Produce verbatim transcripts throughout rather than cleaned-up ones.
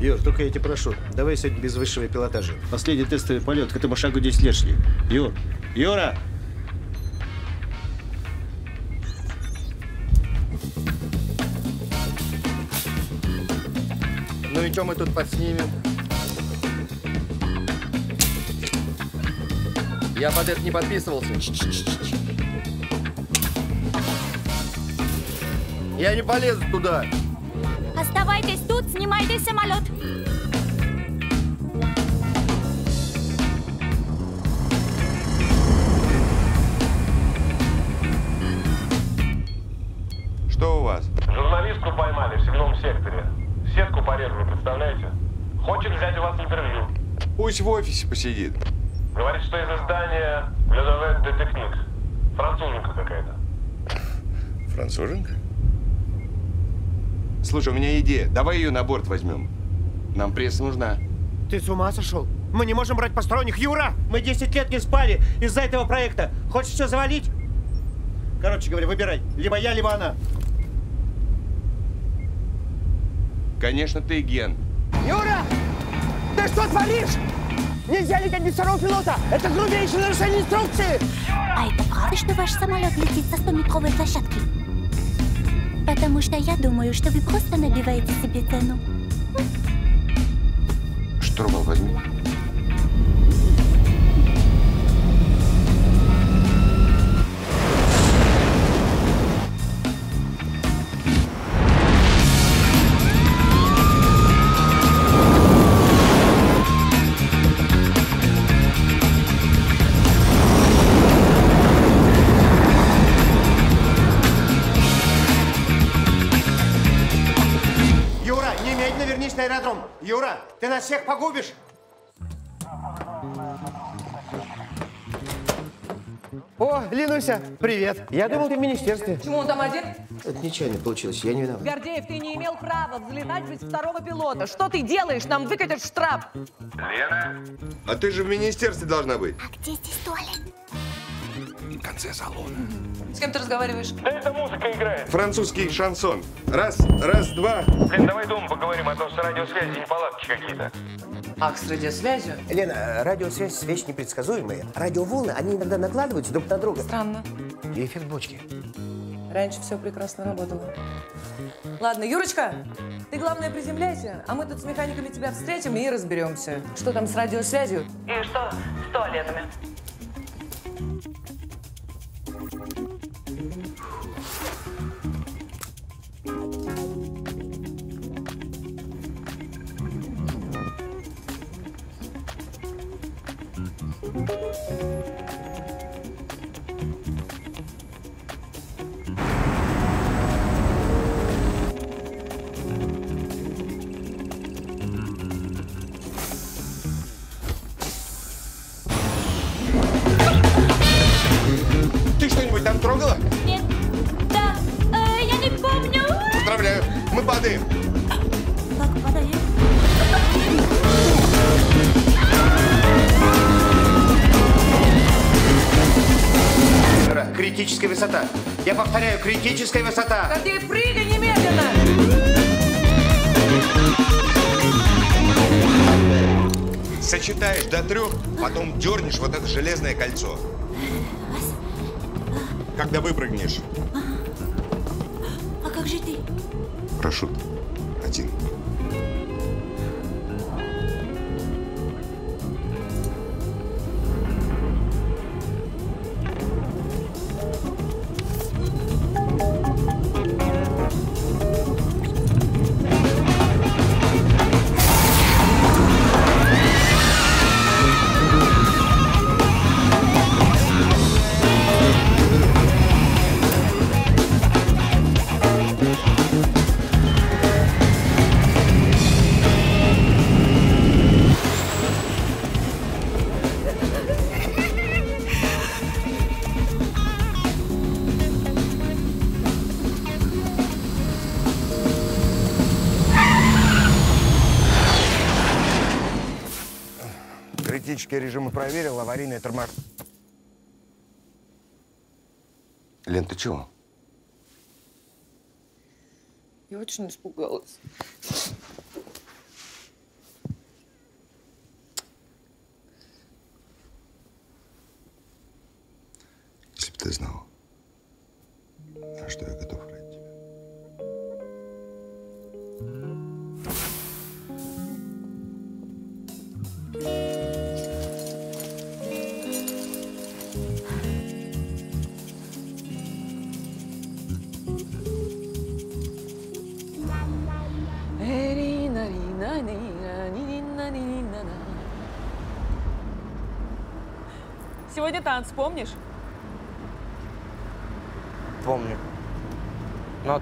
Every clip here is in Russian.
Юр, только я тебя прошу, давай сегодня без высшего пилотажа. Последний тестовый полет, к этому шагу десять лет шли. Юр, Юра! Ну и что мы тут подснимем? Я под это не подписывался. Я не полезу туда. Оставайтесь тут, снимайте самолет. Что у вас? Журналистку поймали в седьмом секторе. Сетку порезали, представляете? Хочет взять у вас интервью. Пусть в офисе посидит. Говорит, что из издания Людовед де Техник. Француженка какая-то. Француженка? Слушай, у меня идея. Давай ее на борт возьмем. Нам пресса нужна. Ты с ума сошел? Мы не можем брать посторонних. Юра! Мы десять лет не спали из-за этого проекта. Хочешь все завалить? Короче говоря, выбирай. Либо я, либо она. Конечно, ты ген. Юра! Ты что творишь? Нельзя лететь без второго пилота! Это грубейшее нарушение инструкции! А это правда, что ваш самолет летит со стометровой площадки? Потому что я думаю, что вы просто набиваете себе цену. Штурвал возьми. Юра, ты нас всех погубишь! О, Ленуся, привет! Я думал, ты в министерстве. Почему он там один? Это нечаянно получилось, я не виноват. Гордеев, ты не имел права взлетать без второго пилота. Что ты делаешь? Нам выкатят штраф. Лена, а ты же в министерстве должна быть. А где здесь туалет? В конце салона. С кем ты разговариваешь? Да это музыка играет. Французский шансон. Раз, раз, два. Лен, давай дома поговорим, а то с радиосвязью неполадки какие-то. Ах, с радиосвязью? Лена, радиосвязь вещь непредсказуемая. Радиоволны, они иногда накладываются друг на друга. Странно. И эффект бочки. Раньше все прекрасно работало. Ладно, Юрочка, ты, главное, приземляйся, а мы тут с механиками тебя встретим и разберемся. Что там с радиосвязью? И что с туалетами? Критическая высота. Я повторяю, критическая высота. Гордеев, прыгай немедленно! Сочетаешь до трех, потом дернешь вот это железное кольцо. Когда выпрыгнешь. А как же ты? Парашют. Один. Режимы проверил, аварийный тормоз. Лен, ты чего? Я очень испугалась. Сегодня танц, помнишь? Помню. Но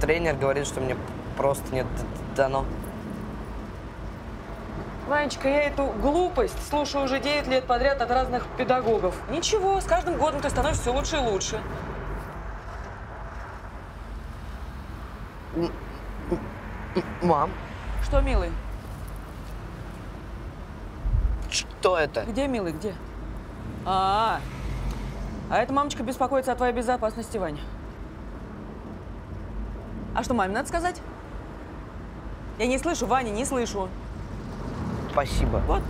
тренер говорит, что мне просто не дано. Ванечка, я эту глупость слушаю уже девять лет подряд от разных педагогов. Ничего, с каждым годом ты становишься все лучше и лучше. Мам. Что, милый? Что это? Где, милый, где? А, -а, -а. а эта мамочка беспокоится о твоей безопасности, Ваня. А что, маме надо сказать? Я не слышу, Ваня, не слышу. Спасибо. Вот.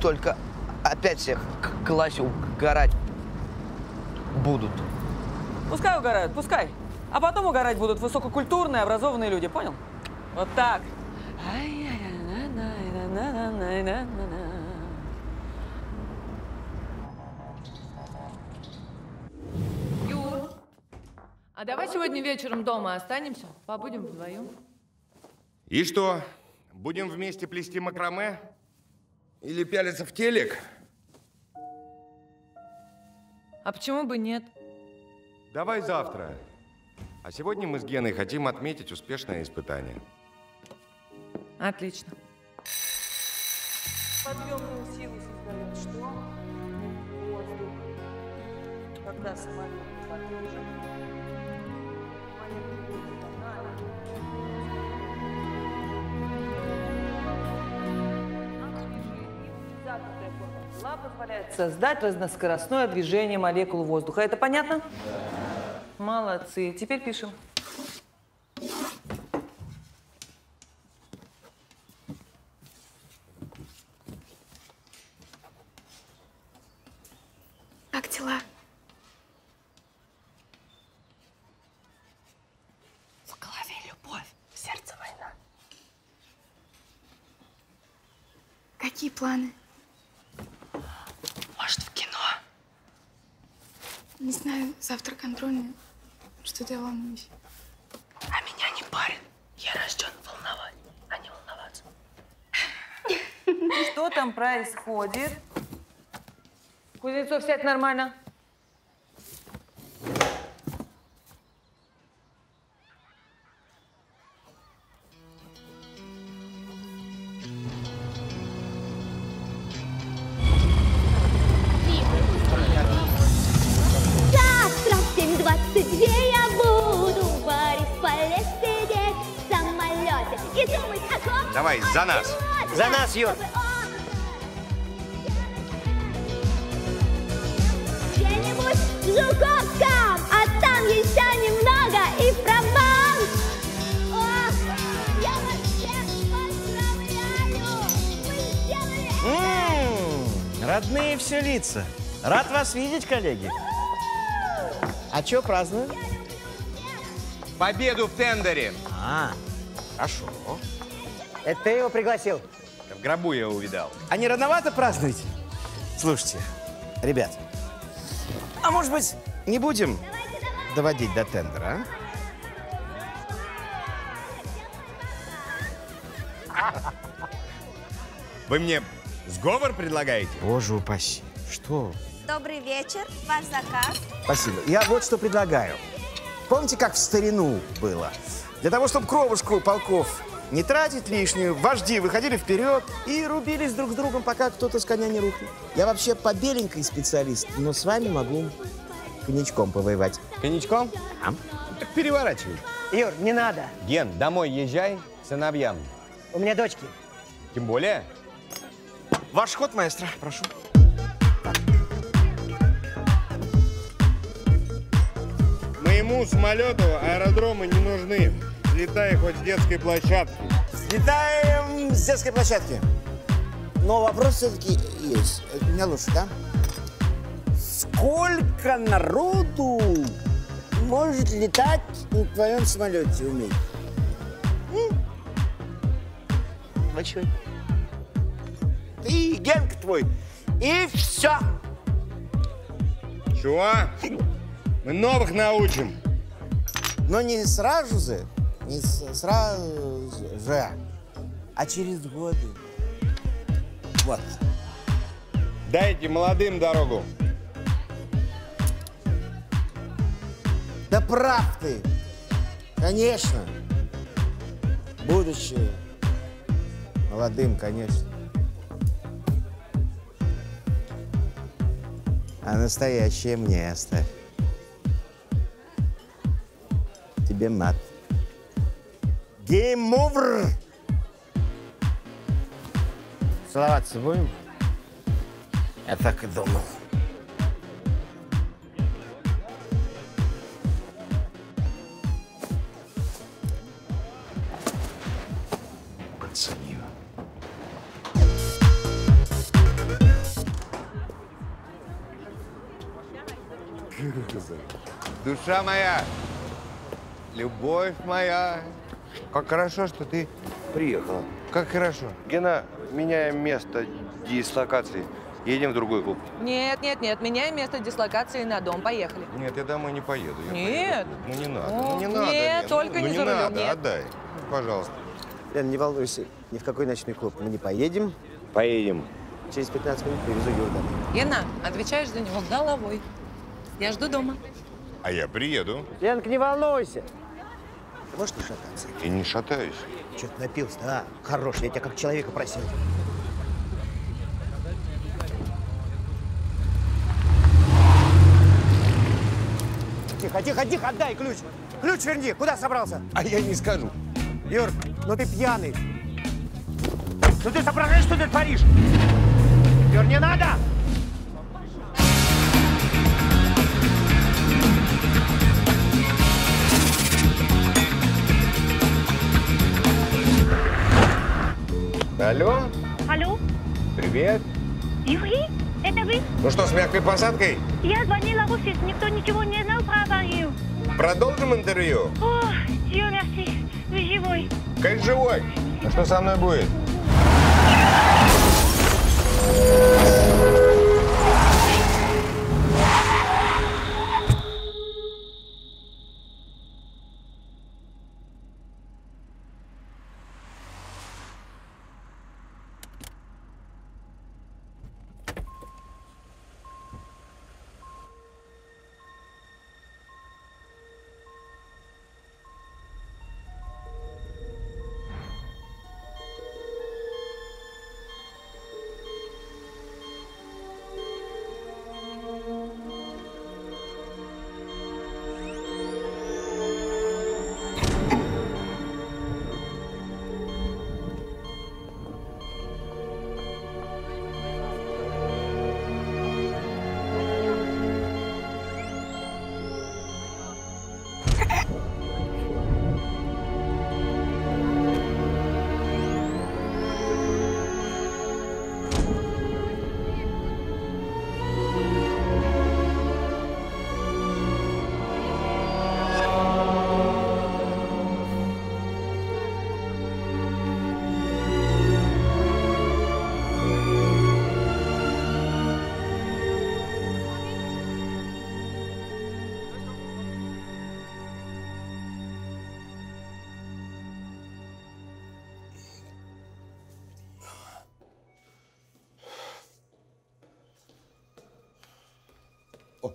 Только опять всех в классе угорать будут. Пускай угорают, пускай. А потом угорать будут высококультурные, образованные люди, понял? Вот так. Юр, а давай сегодня вечером дома останемся, побудем вдвоем. И что, будем вместе плести макраме? Или пялиться в телек? А почему бы нет? Давай завтра. А сегодня мы с Геной хотим отметить успешное испытание. Отлично. Подъемную силу создает что? Воздух. Когда самолет подъезжает, молекулы погнали. Позволяет создать разноскоростное движение молекул воздуха. Это понятно? Да. Молодцы. Теперь пишем. Как дела? В голове любовь, в сердце война. Какие планы? Может, в кино? Не знаю, завтра контрольная. Что-то я волнуюсь. А меня не парит. Я рожден волновать, а не волноваться. Что там происходит? Кузнецов, сядь нормально. Давай, за нас! За нас, Юр! Где-нибудь в Жуковском, а там еще немного и прованс! Ох, я вас всех поздравляю! Мы сделали это! М-м, родные все лица! Рад вас видеть, коллеги! А что празднуем? Победу в тендере! А, хорошо. Это ты его пригласил? В гробу я его увидал. А не рановато праздновать? Слушайте, ребят, а может быть, не будем давайте, давайте. доводить до тендера, а? Вы мне сговор предлагаете? Боже упаси, что? Добрый вечер, ваш заказ. Спасибо. Я вот что предлагаю. Помните, как в старину было? Для того, чтобы кровушку полков не тратить лишнюю, вожди выходили вперед и рубились друг с другом, пока кто-то с коня не рухнет. Я вообще по беленькой специалист, но с вами могу коньячком повоевать. Коньячком? А? Так переворачивай. Юр, не надо. Ген, домой езжай, сыновьям. У меня дочки. Тем более. Ваш ход, маэстро, прошу. Моему самолету аэродромы не нужны. Слетай хоть с детской площадки. Слетаем с детской площадки. Но вопрос все-таки есть. Это у меня лучше, да? Сколько народу может летать на твоем самолете уметь? Большой. И Генка твой. И все. Чего? Мы новых научим. Но не сразу же. Не сразу же, а через годы. Вот. Дайте молодым дорогу. Да прав ты. Конечно. Будущее. Молодым, конечно. А настоящее мне оставь. Тебе мат. Гейм овер. Целоваться будем? Я так и думал. Душа моя, любовь моя, как хорошо, что ты приехала. Как хорошо. Гена, меняем место дислокации, едем в другой клуб. Нет, нет, нет, меняем место дислокации на дом, поехали. Нет, я домой не поеду. Я нет. Поеду. Ну не надо, О, ну не надо. Нет, Лен, только ну, не за рулем. Ну не надо, нет. Отдай, пожалуйста. Лен, не волнуйся, ни в какой ночной клуб мы не поедем. Поедем. Через пятнадцать минут привезу его домой. Гена, отвечаешь за него головой. Я жду дома. А я приеду. Ленка, не волнуйся. Ты можешь не шататься? Я не шатаюсь. Че ты напился-то, а? Хорош, я тебя как человека просил. Тихо, тихо, тихо, отдай ключ. Ключ верни, куда собрался? А я не скажу. Юр, ну ты пьяный. Ну ты соображаешь, что ты творишь? Юр, не надо! Алло? Алло? Привет. Юрий, это вы? Ну что, с мягкой посадкой? Я звонила в офис, никто ничего не знал про аварию. Продолжим интервью? О, Дио, мерси. Вы живой. Как живой? А что со мной будет?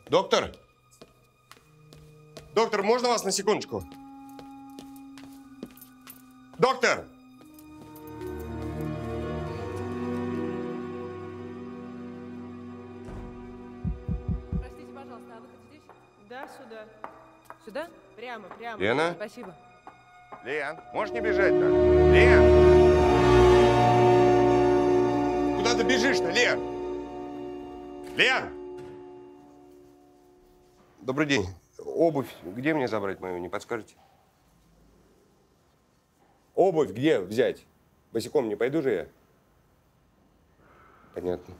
Доктор? Доктор, можно вас на секундочку? Доктор! Простите, пожалуйста, а выход здесь? Да, сюда. Сюда? Прямо, прямо. Лена? Спасибо. Лен, можешь не бежать-то? Лен! Куда ты бежишь-то, Лен? Лен! Добрый день. Обувь. Где мне забрать мою, не подскажете? Обувь где взять? Босиком не пойду же я? Понятно.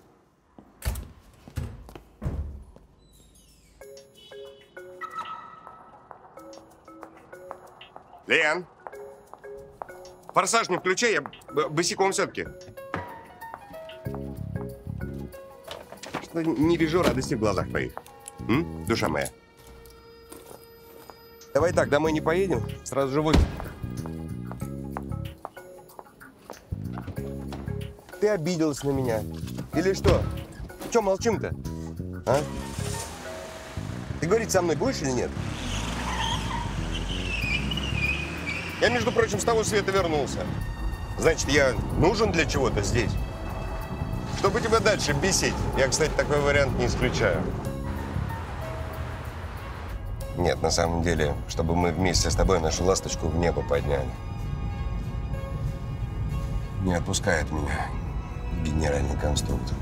Лен! Форсаж не включай, я босиком все-таки. Что-то не вижу радости в глазах твоих. М? Душа моя. Давай так, домой не поедем, сразу же выйдем. Ты обиделась на меня. Или что? Че молчим-то? А? Ты говорить со мной будешь или нет? Я, между прочим, с того света вернулся. Значит, я нужен для чего-то здесь. Чтобы тебя дальше бесить. Я, кстати, такой вариант не исключаю. Нет, на самом деле, чтобы мы вместе с тобой нашу ласточку в небо подняли. Не отпускает меня генеральный конструктор.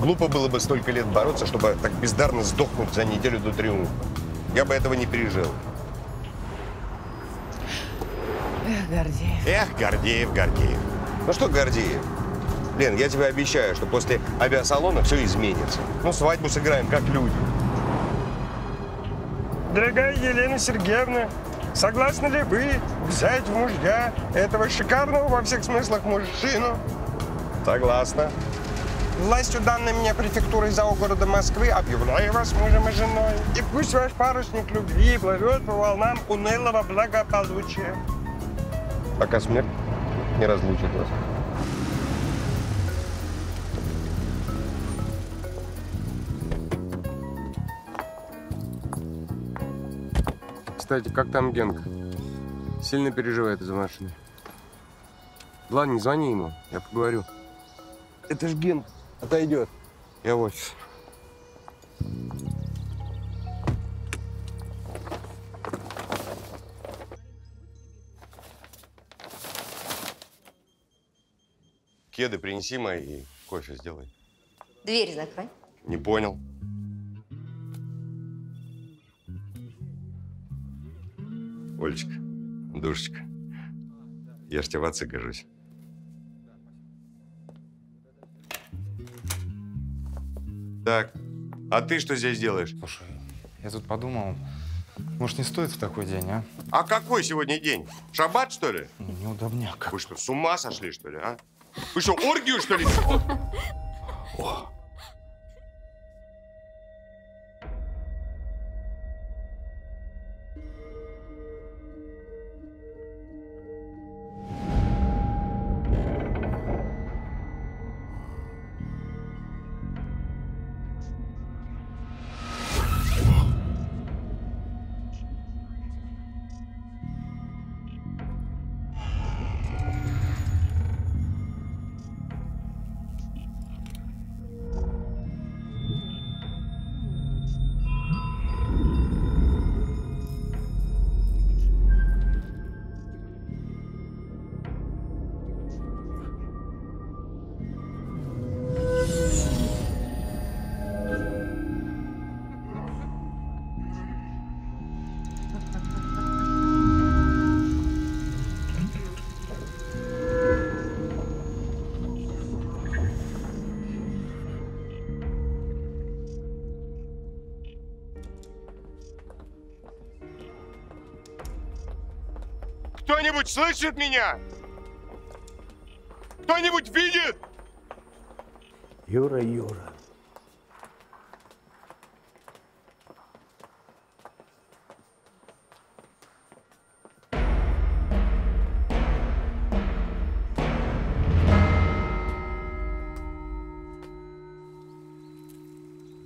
Глупо было бы столько лет бороться, чтобы так бездарно сдохнуть за неделю до триумфа. Я бы этого не пережил. Эх, Гордеев. Эх, Гордеев, Гордеев. Ну что, Гордеев? Лен, я тебе обещаю, что после авиасалона все изменится. Ну, свадьбу сыграем, как люди. Дорогая Елена Сергеевна, согласны ли вы взять в мужья этого шикарного во всех смыслах мужчину? Согласна. Властью, данной мне префектурой заогорода Москвы, объявляю вас мужем и женой. И пусть ваш парусник любви плывет по волнам унылого благополучия. Пока смерть не разлучит вас. Кстати, как там Генка? Сильно переживает из-за машины. Ладно, не звони ему, я поговорю. Это ж Генка. Отойдет. Я в офис. Кеды принеси мои и кофе сделай. Дверь закрой. Не понял. Олечка, душечка, я ж тебе в отцы гожусь. Так, а ты что здесь делаешь? Слушай, я тут подумал, может, не стоит в такой день, а? А какой сегодня день? Шаббат, что ли? Неудобняк. Вы что, с ума сошли, что ли, а? Вы что, оргию, что ли? О! Кто-нибудь слышит меня? Кто-нибудь видит? Юра, Юра.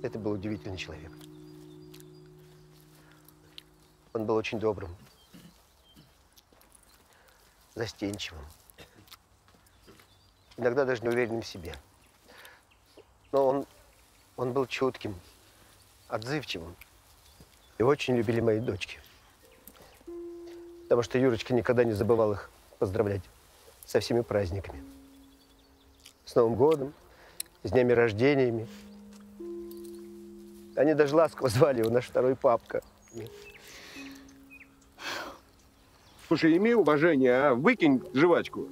Это был удивительный человек. Он был очень добрым. Застенчивым, иногда даже неуверенным в себе. Но он, он был чутким, отзывчивым. Его очень любили мои дочки, потому что Юрочка никогда не забывал их поздравлять со всеми праздниками. С Новым годом, с днями рождениями. Они даже ласково звали его наш второй папка. Слушай, имей уважение, а выкинь жвачку.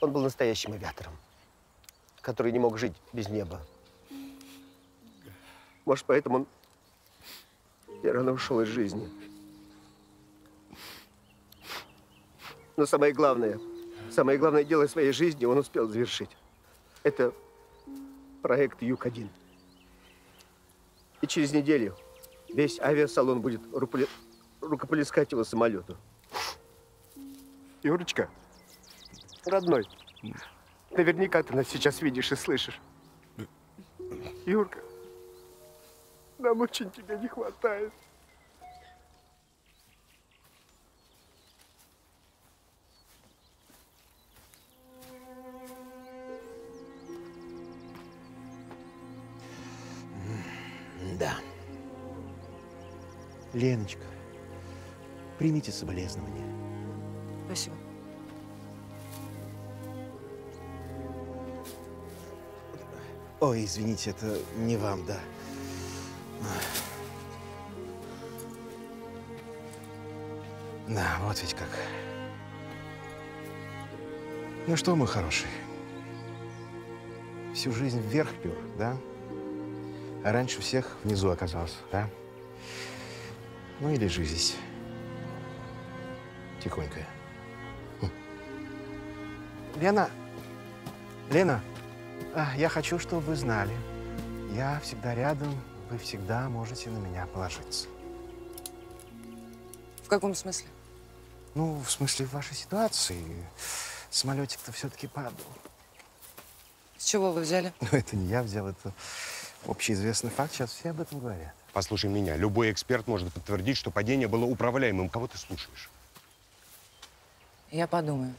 Он был настоящим авиатором, который не мог жить без неба. Может, поэтому он рано ушел из жизни. Но самое главное, самое главное дело своей жизни он успел завершить. Это проект Юг один. И через неделю весь авиасалон будет рукоплескать его самолету. Юрочка, родной, наверняка ты нас сейчас видишь и слышишь. Юрка, нам очень тебя не хватает. Да. Леночка, примите соболезнования. Спасибо. Ой, извините, это не вам, да. Да, вот ведь как. Ну что, мой хороший, всю жизнь вверх пёр, да? А раньше всех внизу оказался, да? Ну и лежи здесь. Тихонько. Хм. Лена! Лена! А, я хочу, чтобы вы знали. Я всегда рядом, вы всегда можете на меня положиться. В каком смысле? Ну, в смысле, в вашей ситуации. Самолетик-то все-таки падал. С чего вы взяли? Ну, это не я взял, это... общеизвестный факт, сейчас все об этом говорят. Послушай меня, любой эксперт может подтвердить, что падение было управляемым. Кого ты слушаешь? Я подумаю.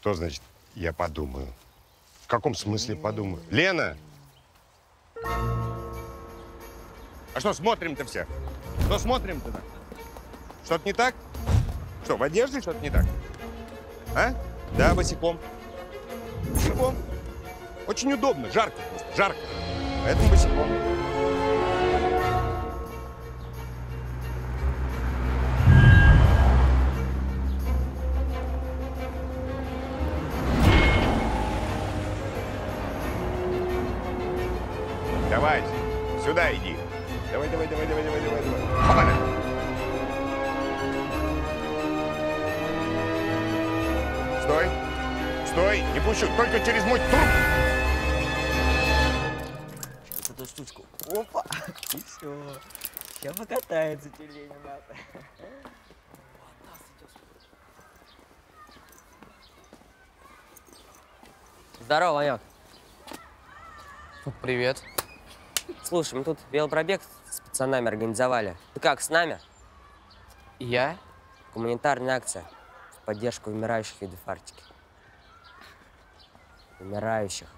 Что значит «я подумаю»? В каком смысле подумаю? Лена! А что смотрим-то все? Что смотрим-то? Что-то не так? Что, в одежде что-то не так? А? Да, босиком. Босиком. Очень удобно, жарко просто, жарко. Поэтому босиком. Давай, сюда иди. Давай, давай, давай, давай, давай, давай, давай. Попали. Стой, стой, не пущу, только через мой труп. Штучку. Опа! И все. Сейчас покатается тюлень у нас. Здорово, Ванек. Привет. Слушай, мы тут велопробег с пацанами организовали. Ты как, с нами? Я? Гуманитарная акция в поддержку вымирающих видов Арктики. Вымирающих.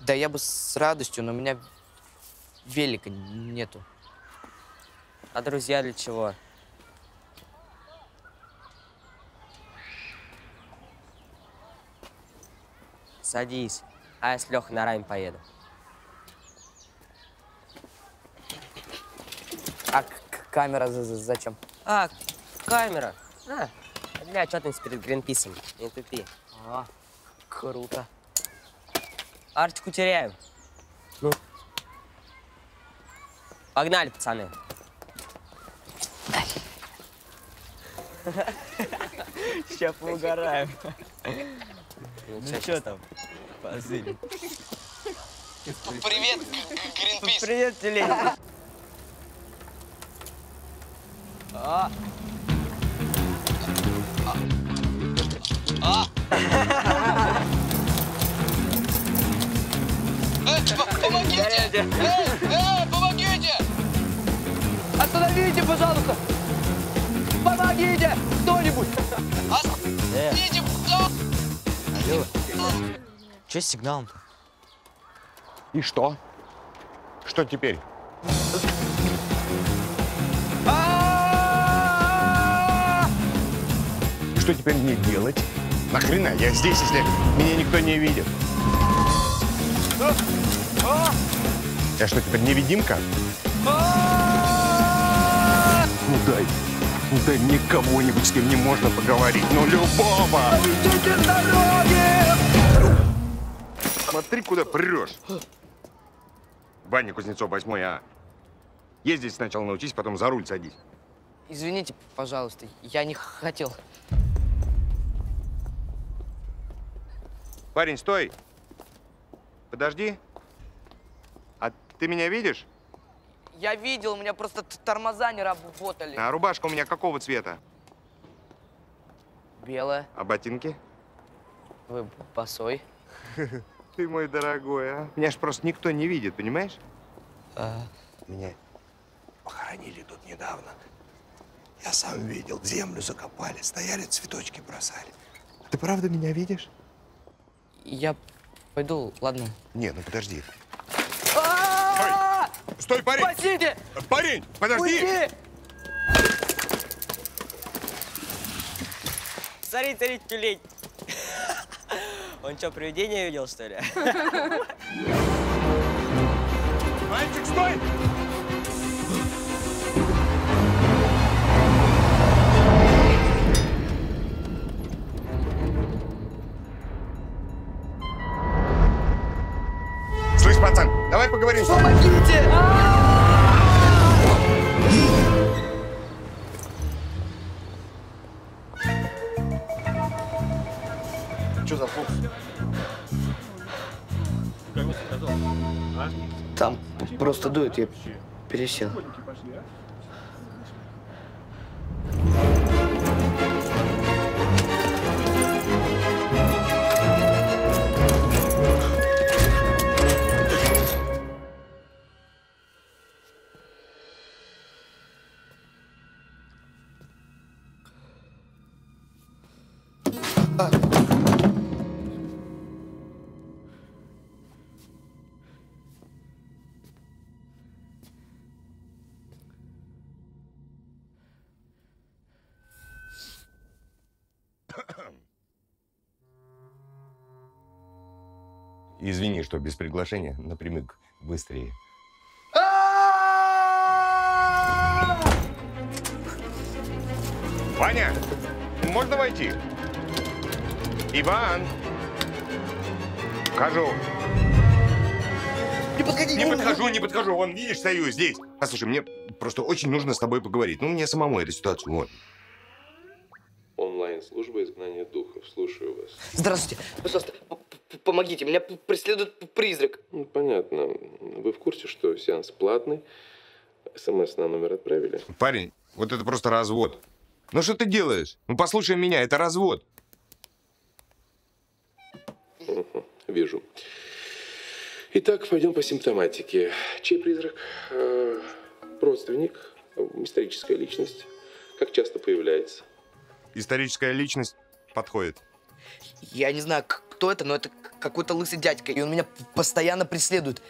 Да я бы с радостью, но у меня велика нету. А друзья для чего? Садись, а я с Лехой на райм поеду. А камера зачем? А, камера? А, для отчетности перед Гринписом. Не тупи. А, круто. Арктику теряем. Ну. Погнали, пацаны. Сейчас поугараем. Ну, ну что там? Позырим. Привет, Greenpeace. Привет, Телень. А. А. А. Помогите! Эй, эй, помогите! Остановите, пожалуйста! Помогите! Кто-нибудь! Остановите, пожалуйста! Че с сигналом-то? И что? Что теперь? Что теперь мне делать? Нахрена я здесь, если меня никто не видит? Я что, теперь невидимка? Ну дай, ну дай мне кого-нибудь, с кем не можно поговорить, ну любого! Идите с дороги! Смотри, куда прешь! Ваня Кузнецов, восьмой А. Ездить сначала научись, потом за руль садись. Извините, пожалуйста, я не хотел. Парень, стой! Подожди. А ты меня видишь? Я видел, у меня просто тормоза не работали. А рубашка у меня какого цвета? Белая. А ботинки? Вы босой. Ты мой дорогой, а? Меня ж просто никто не видит, понимаешь? А... Меня похоронили тут недавно. Я сам видел, землю закопали, стояли, цветочки бросали. Ты правда меня видишь? Я пойду, ладно? Не, ну подожди. Стой, парень! Спасите! Парень, подожди! Уйди! Смотри, смотри, тюлень. Он что, привидение видел, что ли? Мальчик, стой! Слышь, пацан, давай поговорим. Помогите! Что за фокус? Там просто дует, я пересел. Извини, что без приглашения, напрямик, быстрее. Ваня, можно войти? Иван! Вхожу. Не подходи, не подхожу, не подхожу. Вон, видишь, стою здесь. А слушай, мне просто очень нужно с тобой поговорить. Ну, мне самому эту ситуацию, вот. Онлайн-служба изгнания духов. Слушаю вас. Здравствуйте. Пожалуйста, помогите. Меня преследует призрак. Ну, понятно. Вы в курсе, что сеанс платный? СМС на номер отправили? Парень, вот это просто развод. Ну, что ты делаешь? Ну, послушай меня, это развод. Угу, вижу. Итак, пойдем по симптоматике. Чей призрак? Э-э- родственник? Историческая личность? Как часто появляется? Историческая личность подходит. Я не знаю, кто это, но это какой-то лысый дядька, и он меня постоянно преследует.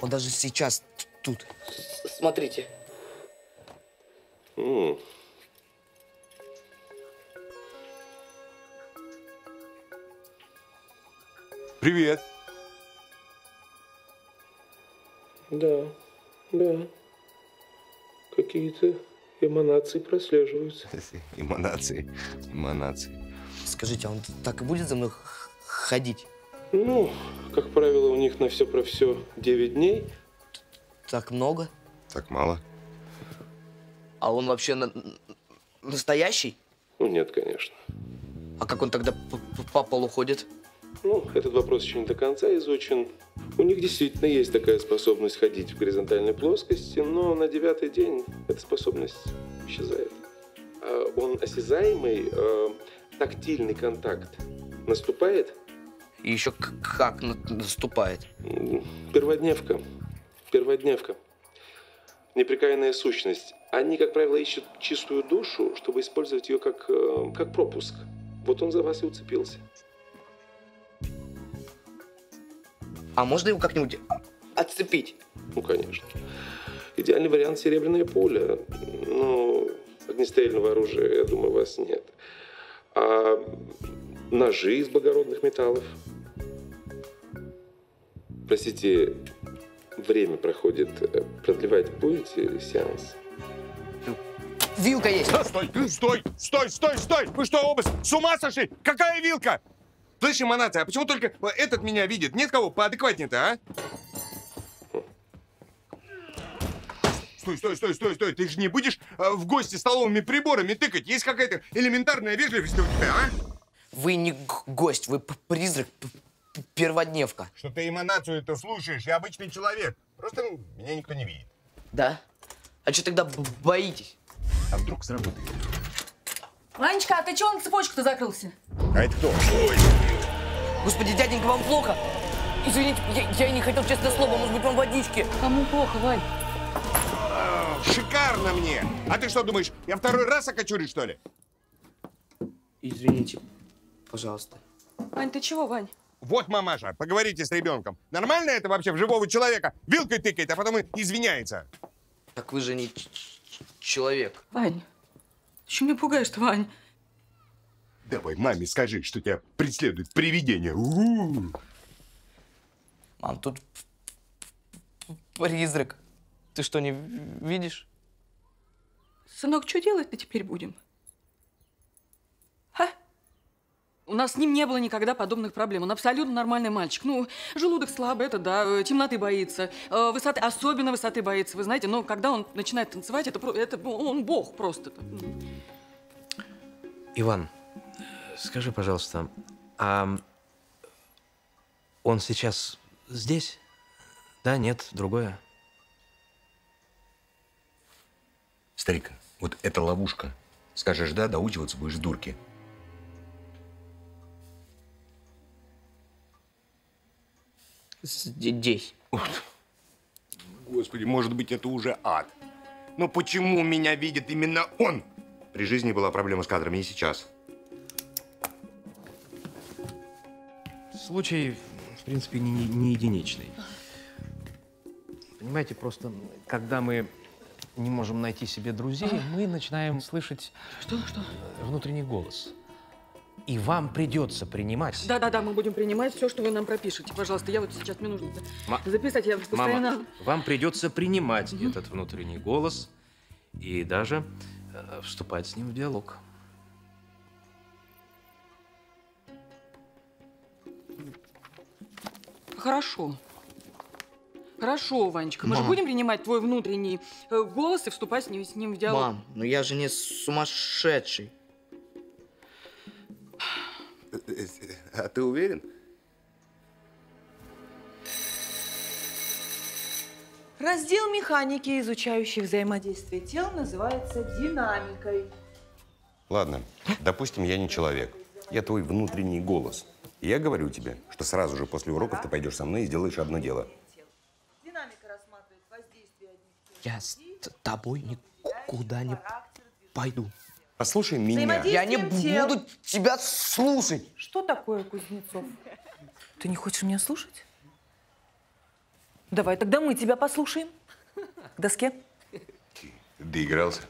Он даже сейчас тут. Смотрите. М-м. Привет. Да, да. Какие-то... эманации прослеживаются. Эманации, эманации. Скажите, а он так и будет за мной ходить? Ну, как правило, у них на все про все девять дней. Так много? Так мало. А он вообще на настоящий? Ну, нет, конечно. А как он тогда по полу ходит? Ну, этот вопрос еще не до конца изучен. У них действительно есть такая способность ходить в горизонтальной плоскости, но на девятый день эта способность исчезает. Он осязаемый, э, тактильный контакт наступает. И еще как наступает? Перводневка. Перводневка. Непрекаянная сущность. Они, как правило, ищут чистую душу, чтобы использовать ее как, э, как пропуск. Вот он за вас и уцепился. А можно его как-нибудь отцепить? Ну, конечно. Идеальный вариант — серебряная пуля. Но огнестрельного оружия, я думаю, у вас нет. А ножи из благородных металлов? Простите, время проходит. Продлевать будете сеанс? Вилка есть! Стой, стой, стой, стой, стой! Вы что, оба с ума сошли? Какая вилка? Слышь, эманация, а почему только этот меня видит? Нет кого поадекватнее-то, а? Стой, стой, стой, стой, стой. Ты же не будешь в гости столовыми приборами тыкать? Есть какая-то элементарная вежливость у тебя, а? Вы не гость, вы призрак, перводневка. Что ты эманацию-то слушаешь? Я обычный человек. Просто меня никто не видит. Да? А что тогда боитесь? А вдруг сработает? Ванечка, а ты чего на цепочку-то закрылся? А это кто? Ой. Господи, дяденька, вам плохо? Извините, я, я не хотел, честное слово, может быть, вам водички? Кому плохо, Вань? Шикарно мне! А ты что думаешь, я второй раз окочурю, что ли? Извините, пожалуйста. Вань, ты чего, Вань? Вот мамаша, поговорите с ребенком. Нормально это вообще в живого человека? Вилкой тыкает, а потом и извиняется. Так вы же не человек. Вань, ты что меня пугаешь-то, Вань? Давай маме скажи, что тебя преследует привидение. У-у-у. Мам, тут призрак. Ты что, не видишь? Сынок, что делать-то теперь будем? А? У нас с ним не было никогда подобных проблем. Он абсолютно нормальный мальчик. Ну, желудок слабый, это да, темноты боится, высоты, особенно высоты боится. Вы знаете, но когда он начинает танцевать, это, это он бог просто. Иван, скажи, пожалуйста, а он сейчас здесь? Да, нет, другое? Старик, вот это ловушка. Скажешь да, доучиваться будешь дурки. Здесь. Господи, может быть, это уже ад. Но почему меня видит именно он? При жизни была проблема с кадрами, и сейчас. Случай, в принципе, не, не единичный. Понимаете, просто, когда мы не можем найти себе друзей, мы начинаем слышать что, что? внутренний голос. И вам придется принимать. Да-да-да, мы будем принимать все, что вы нам пропишете. Пожалуйста, я вот сейчас, мне нужно Ма... записать. Я постоянно... Мама, вам придется принимать угу. этот внутренний голос и даже э, вступать с ним в диалог. Хорошо. Хорошо, Ванечка, мы Мам. же будем принимать твой внутренний э, голос и вступать с ним, с ним в диалог. Мам, ну я же не сумасшедший. А ты уверен? Раздел механики, изучающий взаимодействие тел, называется динамикой. Ладно, допустим, я не человек. Я твой внутренний голос. И я говорю тебе, что сразу же после уроков ты пойдешь со мной и сделаешь одно дело. Динамика рассматривает воздействие одних тел. Я с тобой никуда не пойду. Послушай меня. Я не тем. буду тебя слушать. Что такое, Кузнецов? Ты не хочешь меня слушать? Давай, тогда мы тебя послушаем. К доске. Ты доигрался?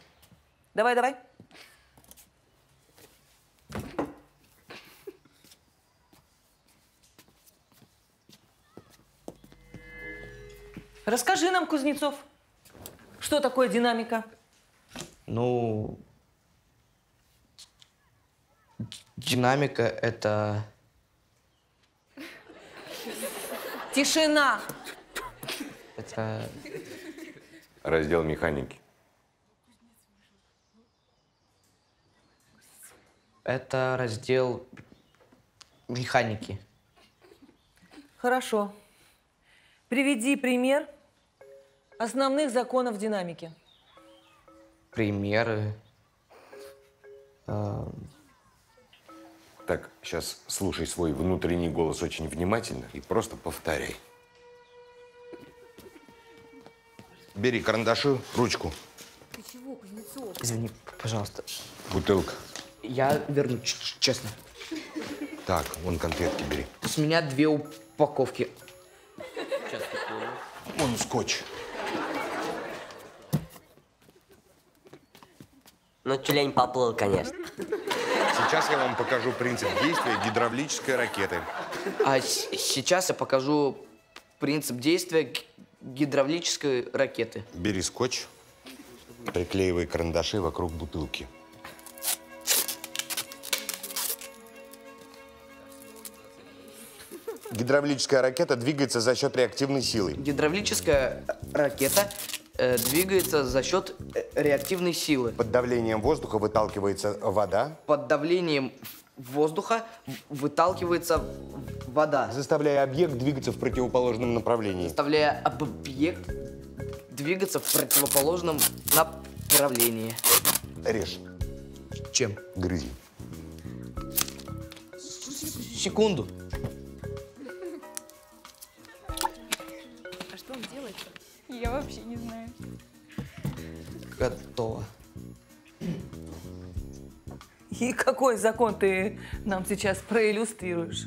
Давай, давай. Расскажи нам, Кузнецов, что такое динамика? Ну... Динамика – это… Тишина! Это… Раздел механики. Это раздел механики. Хорошо. Приведи пример основных законов динамики. Примеры… Э Так, сейчас слушай свой внутренний голос очень внимательно и просто повторяй. Бери карандаши, ручку. Ты чего, Кузнецов? Извини, пожалуйста. Бутылка. Я верну, честно. Так, вон конфетки бери. С меня две упаковки. Вон скотч. Ну, тюлень поплыл, конечно. Сейчас я вам покажу принцип действия гидравлической ракеты. А сейчас я покажу принцип действия гидравлической ракеты. Бери скотч, приклеивай карандаши вокруг бутылки. Гидравлическая ракета двигается за счет реактивной силы. Гидравлическая ракета... двигается за счет реактивной силы. Под давлением воздуха выталкивается вода. Под давлением воздуха выталкивается вода. Заставляя объект двигаться в противоположном направлении. Заставляя объект двигаться в противоположном направлении. Режь. Чем? Грызи. Секунду. А что он делает? Я вообще не знаю. Готово. И какой закон ты нам сейчас проиллюстрируешь?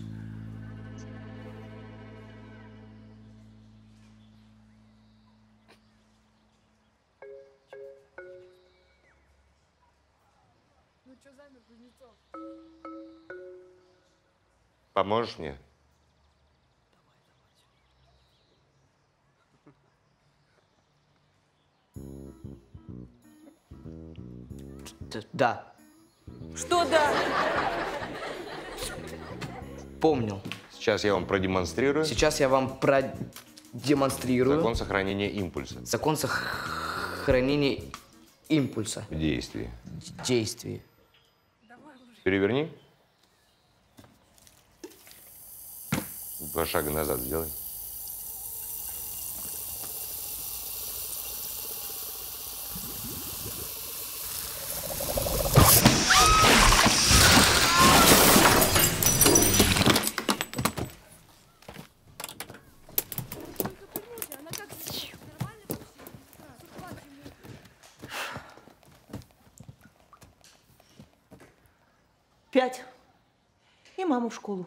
Ну что замер, Кузнецов? Поможешь мне? Да. Что да? Помнил. Сейчас я вам продемонстрирую. Сейчас я вам продемонстрирую. Закон сохранения импульса. Закон сохранения импульса. В действии. В действии. Переверни. Два шага назад сделай. Пять. И маму в школу.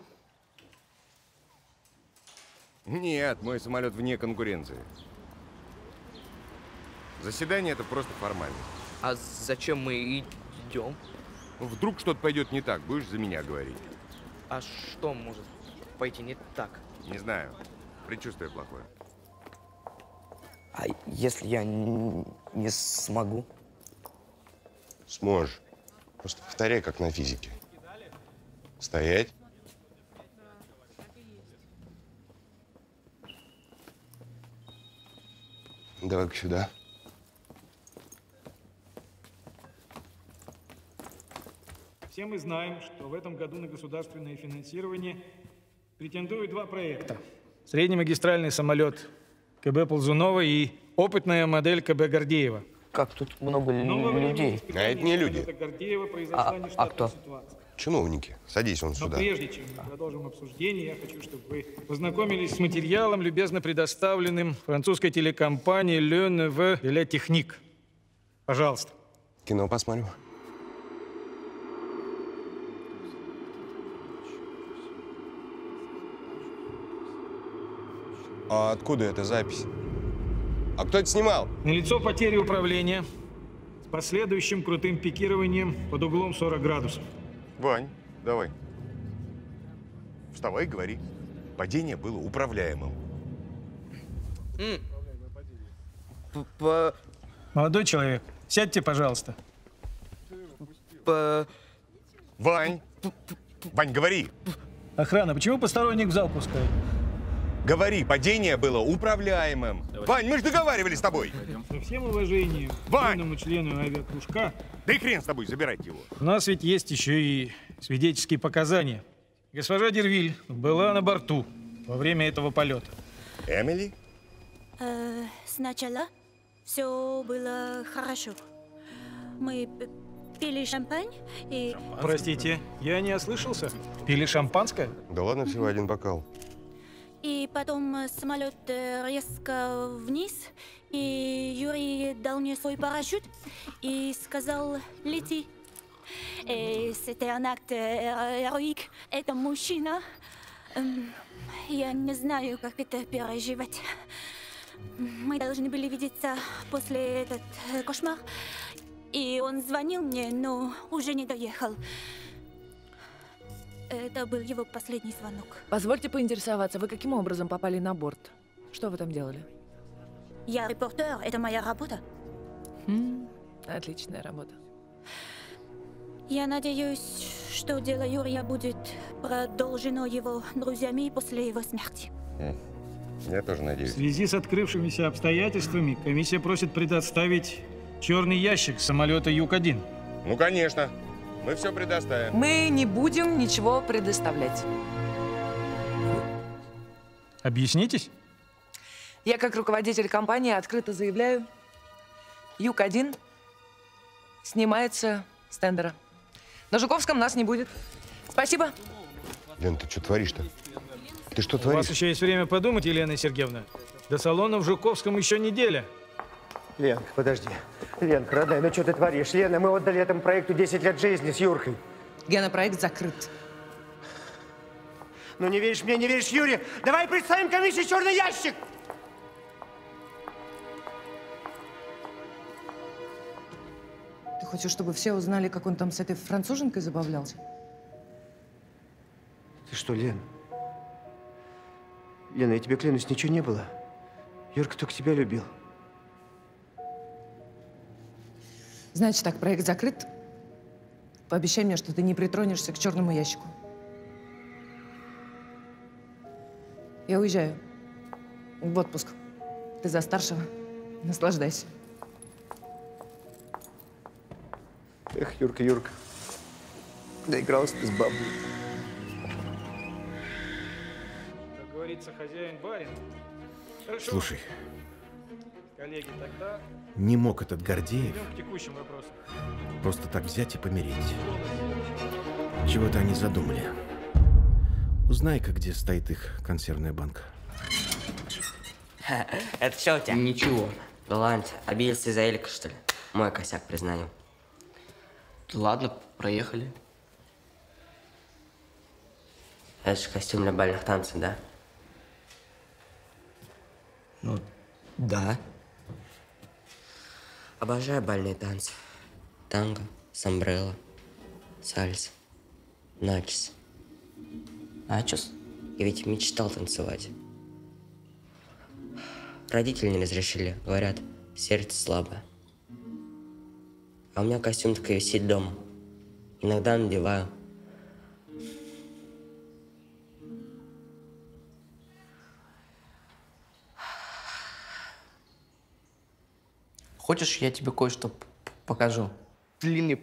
Нет, мой самолет вне конкуренции. Заседание – это просто формальность. А зачем мы идем? Вдруг что-то пойдет не так, будешь за меня говорить. А что может пойти не так? Не знаю. Предчувствие плохое. А если я не смогу? Сможешь. Просто повторяй, как на физике. Стоять. Давай-ка сюда. Все мы знаем, что в этом году на государственное финансирование претендуют два проекта. Среднемагистральный самолет КБ Ползунова и опытная модель КБ Гордеева. Как тут много людей. А это не люди. А, а кто? Ситуация. Чиновники. Садись он сюда. Но прежде чем мы продолжим обсуждение, я хочу, чтобы вы познакомились с материалом, любезно предоставленным французской телекомпанией Le Neve Le Technique. Пожалуйста. Кино посмотрим. А откуда эта запись? А кто это снимал? Налицо потери управления с последующим крутым пикированием под углом сорок градусов. Вань, давай. Вставай, говори. Падение было управляемым. П-п- Молодой человек, сядьте, пожалуйста. П-п- Вань! Вань, говори! Охрана, почему посторонних в зал пускают? Говори, падение было управляемым. Давай. Вань, мы же договаривались с тобой. Пойдем. Со всем уважением к юному члену авиакружка. Да и хрен с тобой, забирайте его. У нас ведь есть еще и свидетельские показания. Госпожа Дервиль была на борту во время этого полета. Эмили? Э, сначала все было хорошо. Мы пили шампань и... Простите, я не ослышался. Пили шампанское? Да ладно, всего один бокал. И потом самолет резко вниз, и Юрий дал мне свой парашют и сказал «лети». Это акт героик, это мужчина. Я не знаю, как это переживать. Мы должны были видеться после этот кошмар. И он звонил мне, но уже не доехал. Это был его последний звонок. Позвольте поинтересоваться, вы каким образом попали на борт? Что вы там делали? Я репортер, это моя работа. М-м, отличная работа. Я надеюсь, что дело Юрия будет продолжено его друзьями после его смерти. Я тоже надеюсь. В связи с открывшимися обстоятельствами комиссия просит предоставить черный ящик самолета Юг один. Ну, конечно. Мы все предоставим. Мы не будем ничего предоставлять. Объяснитесь? Я, как руководитель компании, открыто заявляю, Юг один снимается с тендера. На Жуковском нас не будет. Спасибо. Лен, ты что творишь-то? Ты что творишь? У вас еще есть время подумать, Елена Сергеевна. До салона в Жуковском еще неделя. Ленка, подожди. Ленка, родная, ну что ты творишь? Лена, мы отдали этому проекту десять лет жизни с Юркой. Гена, проект закрыт. Ну не веришь мне, не веришь Юре? Давай представим комиссии черный ящик! Ты хочешь, чтобы все узнали, как он там с этой француженкой забавлялся? Ты что, Лен? Лена, я тебе клянусь, ничего не было. Юрка только тебя любил. Значит так, проект закрыт. Пообещай мне, что ты не притронешься к черному ящику. Я уезжаю в отпуск. Ты за старшего. Наслаждайся. Эх, Юрка, Юрка. Доигрался ты с бабой. Как говорится, хозяин барин. Хорошо. Слушай. Коллеги, тогда... Не мог этот Гордеев просто так взять и помирить. Чего-то они задумали. Узнай-ка, где стоит их консервная банка. Это что у тебя? Ничего. Голланд, обиделся из-за Элика, что ли? Мой косяк, признаю. Ладно, проехали. Это же костюм для бальных танцев, да? Ну, да. Обожаю бальные танцы. Танго, самбрелла, сальс, начес. Начес? Я ведь мечтал танцевать. Родители не разрешили. Говорят, сердце слабое. А у меня костюм такой висит дома. Иногда надеваю. Хочешь, я тебе кое-что покажу? Длинный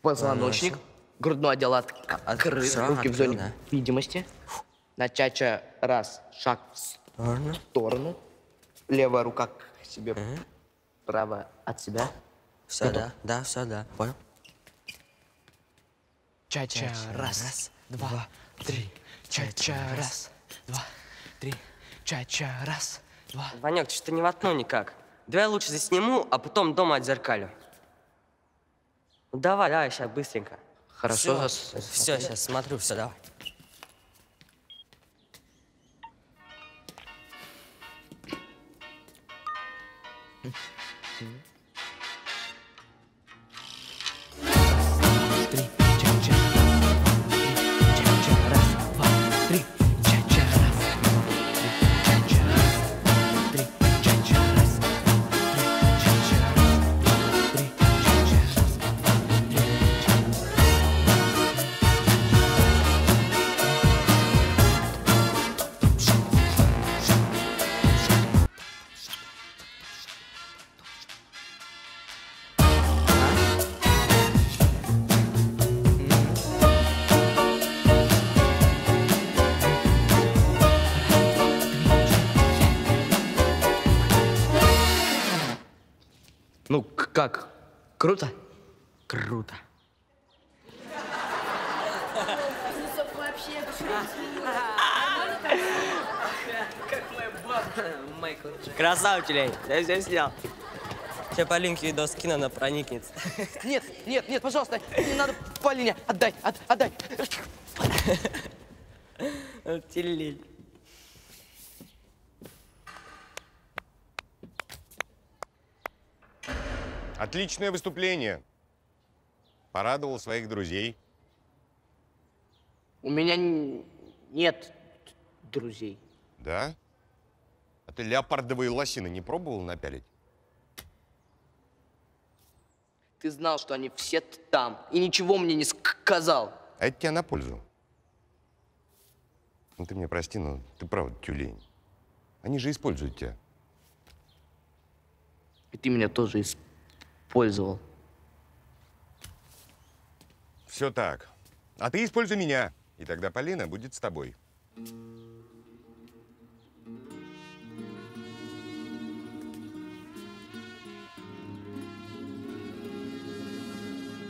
позвоночник, грудной отдел открыт, руки в зоне видимости. Начача раз, шаг в сторону. сторону. Левая рука к себе, угу. Правая от себя. Все, готов? Да, да, все, да. Понял? Чача, раз, раз, два, три. Чача, раз, два, три. Чача, раз, два. Ванек, что-то не воткну никак. Давай я лучше засниму, а потом дома отзеркалю. Ну, давай, давай, сейчас быстренько. Хорошо. Все, сейчас, все, сейчас смотрю, все, давай. Ну, как? Круто? Круто. Красава, Тюлень. Я все снял. Сейчас по линке видос кину, она проникнется. Нет, нет, нет, пожалуйста, не надо по линии. Отдай, от, отдай. Тюлень. Отличное выступление. Порадовал своих друзей. У меня нет друзей. Да? А ты леопардовые лосины не пробовал напялить? Ты знал, что они все там, и ничего мне не сказал. А это тебе на пользу. Ну, ты меня прости, но ты правда тюлень. Они же используют тебя. И ты меня тоже используешь. Пользовал. Все так. А ты используй меня, и тогда Полина будет с тобой.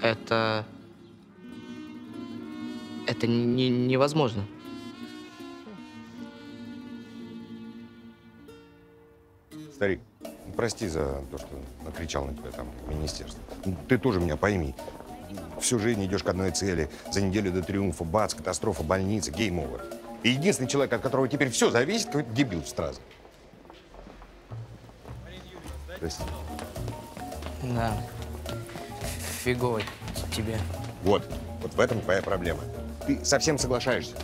это... Это не, невозможно. Старик, прости за то, что накричал на тебя там в министерстве. Ты тоже меня пойми. Всю жизнь идешь к одной цели. За неделю до триумфа, бац, катастрофа, больница, гейм-овер. И единственный человек, от которого теперь все зависит, какой-то дебил в стразе. Прости. Да. Фигово тебе. Вот. Вот в этом твоя проблема. Ты совсем соглашаешься.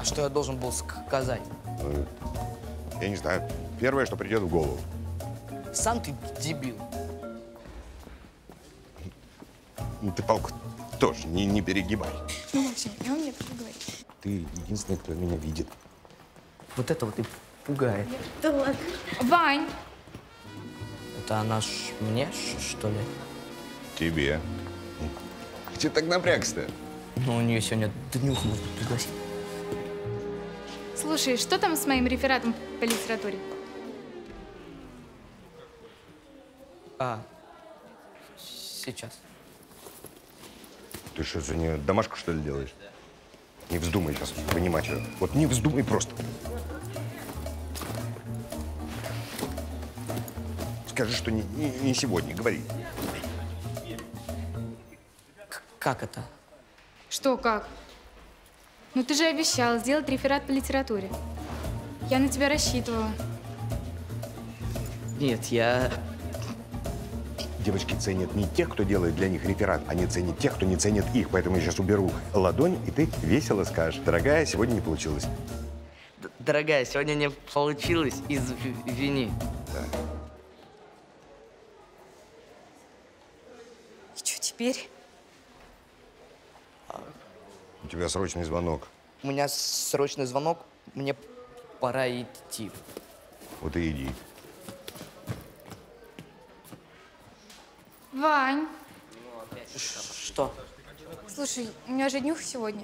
А что я должен был сказать? Я не знаю. Первое, что придет в голову. Сам ты дебил. Ты палку тоже не, не перегибай. Ну, Максим, я вам не переговорю. Ты единственный, кто меня видит. Вот это вот и пугает. Так. Вань! Это она ж мне, что ли? Тебе. Ты так напрягся-то? Ну, у нее сегодня днюху можно пригласить. Слушай, что там с моим рефератом по литературе? А, сейчас. Ты что, за нее домашку, что ли, делаешь? Не вздумай сейчас понимать ее. Вот не вздумай просто. Скажи, что не, не, не сегодня, говори. К как это? Что как? Ну ты же обещал сделать реферат по литературе. Я на тебя рассчитывала. Нет, я... Девочки ценят не тех, кто делает для них реферат, они ценят тех, кто не ценит их. Поэтому я сейчас уберу ладонь, и ты весело скажешь: дорогая, сегодня не получилось. Д- дорогая, сегодня не получилось, извини. Да. И что теперь? У тебя срочный звонок. У меня срочный звонок, мне пора идти. Вот и иди. Вань. Что? Слушай, у меня же днюха сегодня.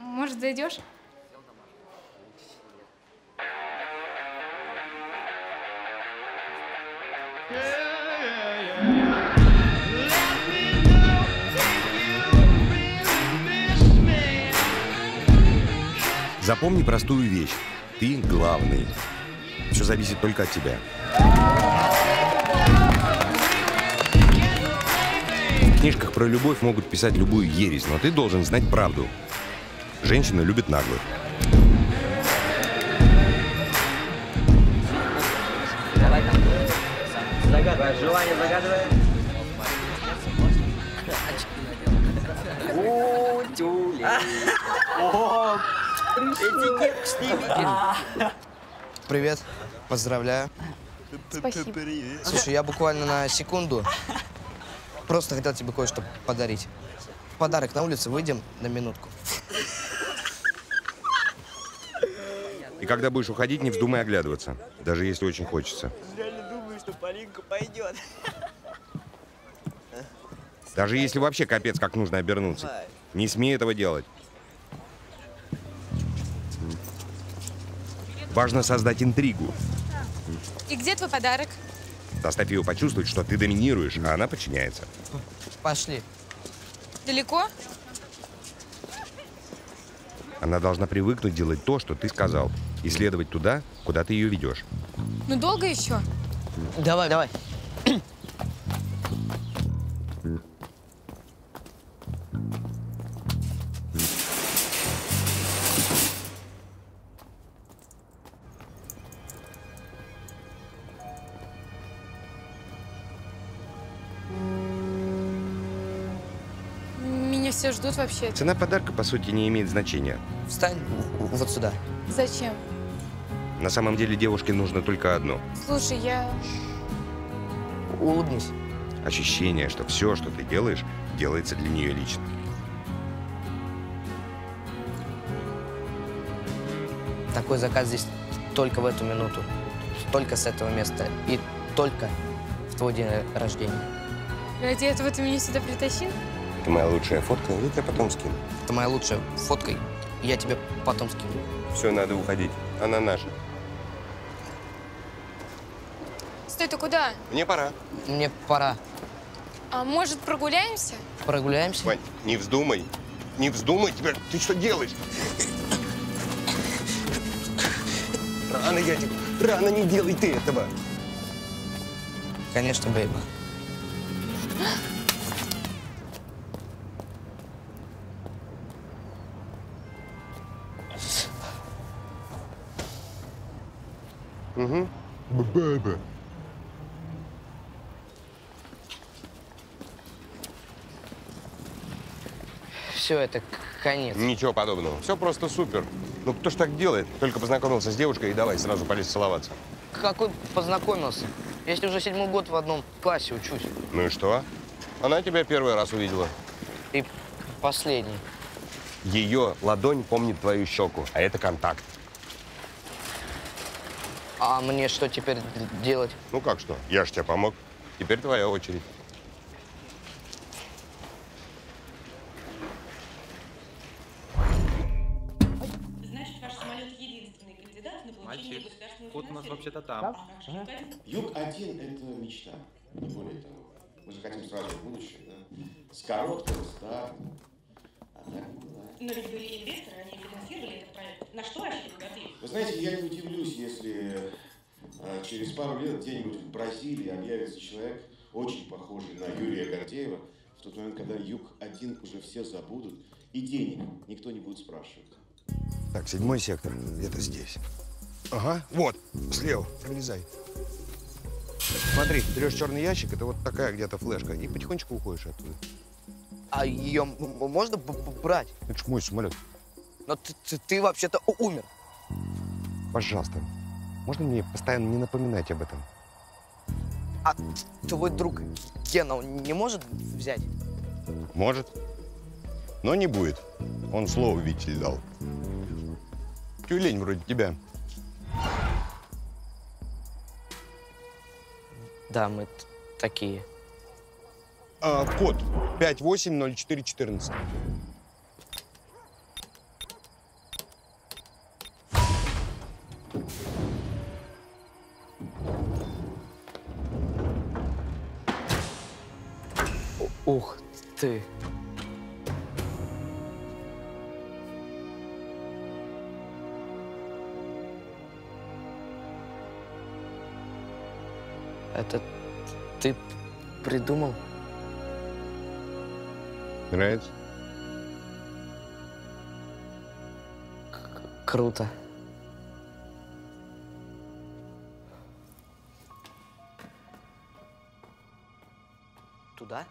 Может, зайдешь? Запомни простую вещь. Ты главный. Все зависит только от тебя. В книжках про любовь могут писать любую ересь, но ты должен знать правду. Женщины любят наглых. Давай там. Загадывай. Желание загадывай. О, тюлень. О, этикет с ними. Привет. Поздравляю. Спасибо. Слушай, я буквально на секунду. Просто хотел тебе кое-что подарить. В подарок на улице выйдем на минутку. И когда будешь уходить, не вздумай оглядываться. Даже если очень хочется. Реально думаю, что Полинка пойдет. Даже если вообще капец, как нужно обернуться. Не смей этого делать. Важно создать интригу. И где твой подарок? Заставь ее почувствовать, что ты доминируешь, а она подчиняется. Пошли. Далеко? Она должна привыкнуть делать то, что ты сказал, и следовать туда, куда ты ее ведешь. Ну, долго еще? Давай, давай. Все ждут вообще. Цена подарка, по сути, не имеет значения. Встань вот сюда. Зачем? На самом деле девушке нужно только одно. Слушай, я... Улыбнись. Ощущение, что все, что ты делаешь, делается для нее лично. Такой заказ здесь только в эту минуту. Только с этого места. И только в твой день рождения. Ради этого ты меня сюда притащил? Это моя лучшая фотка, и я потом скину. Это моя лучшая фотка, и я тебе потом скину. Все, надо уходить. Она наша. Стой, ты куда? Мне пора. Мне пора. А может, прогуляемся? Прогуляемся? Вань, не вздумай. Не вздумай тебя. Ты что делаешь? Рано, я тебе. Рано, не делай ты этого. Конечно, бейба. Угу. Бэйба. Все, это конец. Ничего подобного. Все просто супер. Ну, кто ж так делает? Только познакомился с девушкой и давай сразу полез целоваться. Какой познакомился? Я если уже седьмой год в одном классе учусь. Ну и что? Она тебя первый раз увидела. И последний. Ее ладонь помнит твою щеку, а это контакт. А мне что теперь делать? Ну как что? Я ж тебе помог. Теперь твоя очередь. Вообще-то там. Ага. юг один это мечта, не более того. Мы же хотим сразу в будущее, да? С короткого стартом. А так не бывает. Но ведь были инвесторы, они финансировали этот проект. На что вообще угодили? Вы знаете, я не удивлюсь, если а, через пару лет где-нибудь в Бразилии объявится человек, очень похожий на Юрия Гордеева, в тот момент, когда юг один уже все забудут, и денег никто не будет спрашивать. Так, седьмой сектор где-то здесь. Ага, вот, слева, пролезай. Смотри, берешь черный ящик, это вот такая где-то флешка, и потихонечку уходишь оттуда. А ее можно брать? Это ж мой самолет. Но ты, ты, ты вообще-то умер. Пожалуйста, можно мне постоянно не напоминать об этом? А твой друг Гена, он не может взять? Может, но не будет. Он слово, видите ли, дал. Тюлень вроде тебя. Да, мы такие. А, код пять восемь ноль четыре четырнадцать. Ух ты. Это ты придумал? Нравится? К- круто. Туда?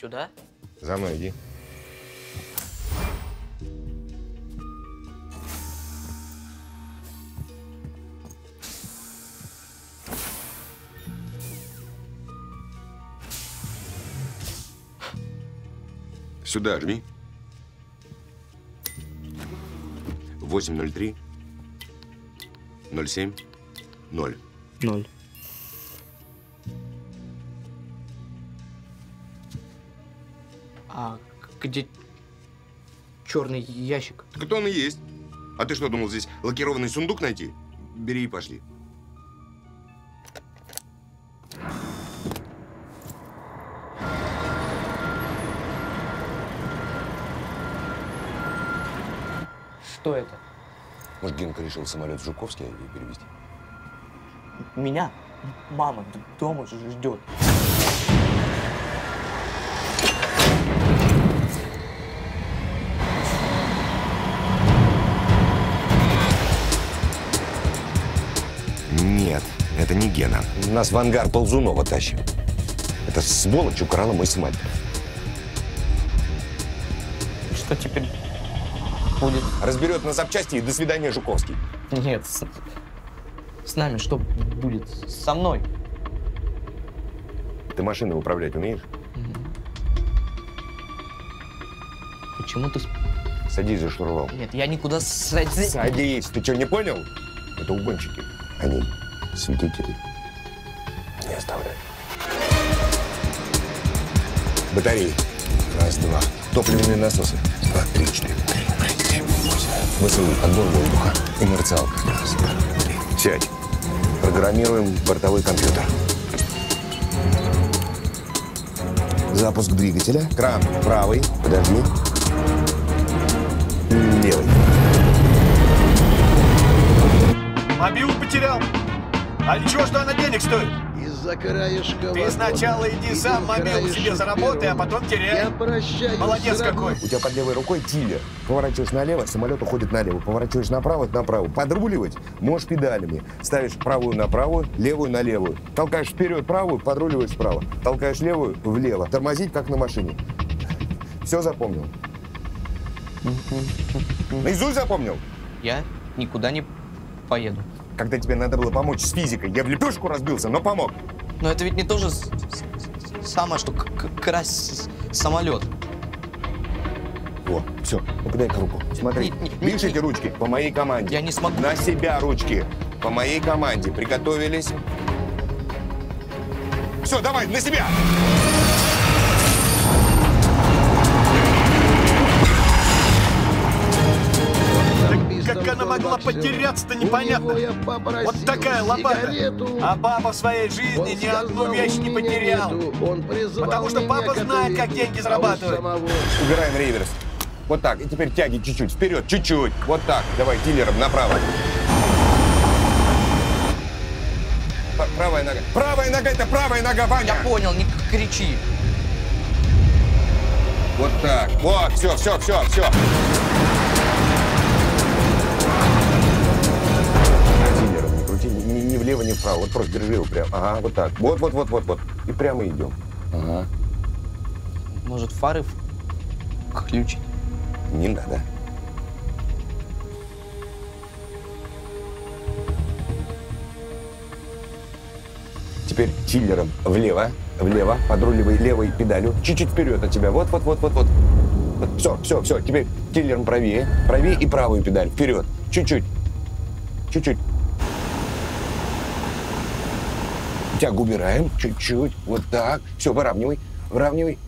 Сюда? За мной иди. Сюда жми. восемь ноль три ноль семь ноль. ноль. А где черный ящик? Так он и есть. А ты что думал, здесь лакированный сундук найти? Бери и пошли. Что это? Может, Генка решил самолет в Жуковский перевезти? Меня? Мама дома ждет. Это не Гена. Нас в ангар Ползунова тащит. Это сволочь украла мой смайлик. Что теперь будет? Разберет на запчасти и до свидания, Жуковский. Нет, с, с нами что будет? Со мной. Ты машиной управлять умеешь? Почему ты... Садись за штурвал. Нет, я никуда садись. Садись. Ты что, не понял? Это угонщики. Они... Свидетелей не оставляю. Батареи. Раз, два. Топливные насосы. Отлично. Высылаем отбор воздуха. Инерциалка. Сядь. Программируем бортовой компьютер. Запуск двигателя. Кран правый. Подожди. Левый. Мобилу потерял. А ничего, что она денег стоит? Из-за краешка. Ты сначала иди сам мобилу себе заработай, а потом теряй. Молодец какой. У тебя под левой рукой тиллер. Поворачиваешь налево, самолет уходит налево. Поворачиваешь направо, направо. Подруливать можешь педалями. Ставишь правую на правую, левую на левую. Толкаешь вперед правую, подруливаешь вправо. Толкаешь левую влево. Тормозить, как на машине. Все запомнил? Наизусть запомнил? Я никуда не поеду. Когда тебе надо было помочь с физикой, я в лепешку разбился, но помог. Но это ведь не то же самое, что красть самолет. О, все, ну подай-ка руку. Смотри, видишь эти ручки? По моей команде. Я не смогу. На себя ручки. По моей команде. Приготовились. Все, давай, на себя! Как она могла потеряться-то, непонятно. Вот такая лопата. А папа в своей жизни ни одну вещь не потерял. Потому что папа знает, как деньги зарабатывать. Убираем реверс. Вот так. И теперь тяги чуть-чуть. Вперед, чуть-чуть. Вот так. Давай, дилером направо. Правая нога. Правая нога, это правая нога, Ваня. Я понял, не кричи. Вот так. Вот, все, все, все, все. Ни влево, ни вправо. Вот просто держи его прям. Ага, вот так. Вот, вот, вот, вот, вот. И прямо идем. Ага. Может, фары включить? Не надо. Теперь тиллером влево, влево, подруливай левой педалью. Чуть-чуть вперед от тебя. Вот, вот, вот, вот, вот. Все, все, все. Теперь тиллером правее, правее и правую педаль. Вперед. Чуть-чуть. Чуть-чуть. Тягу убираем, чуть-чуть, вот так. Все, выравнивай, выравнивай.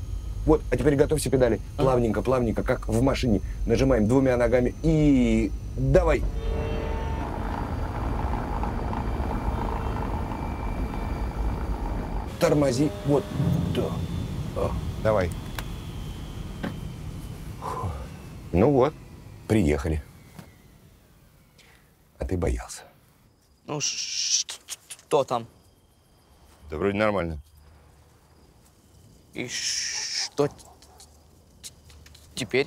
Вот, а теперь готовься педали. Плавненько, плавненько, как в машине. Нажимаем двумя ногами и... давай. Тормози, вот так. Давай. Ну вот, приехали. А ты боялся. Ну, что там? Да вроде нормально. И что теперь?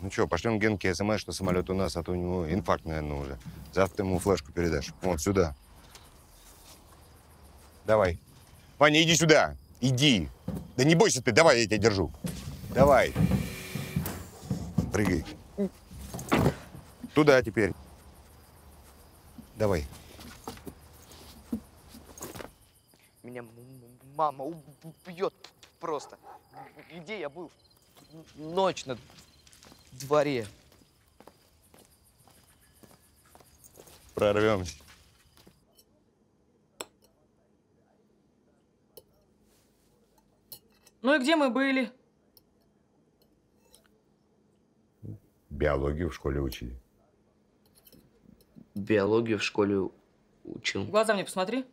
Ну что, пошлем Генке СМС, что самолет у нас, а то у него инфаркт, наверное, уже. Завтра ему флешку передашь. Вот сюда. Давай. Ваня, иди сюда. Иди. Да не бойся ты, давай, я тебя держу. Давай. Прыгай. Туда теперь. Давай. Меня мама убьет просто. Где я был? Ночь на дворе. Прорвемся. Ну и где мы были? Биологию в школе учили. Биологию в школе учил. В глаза мне посмотри.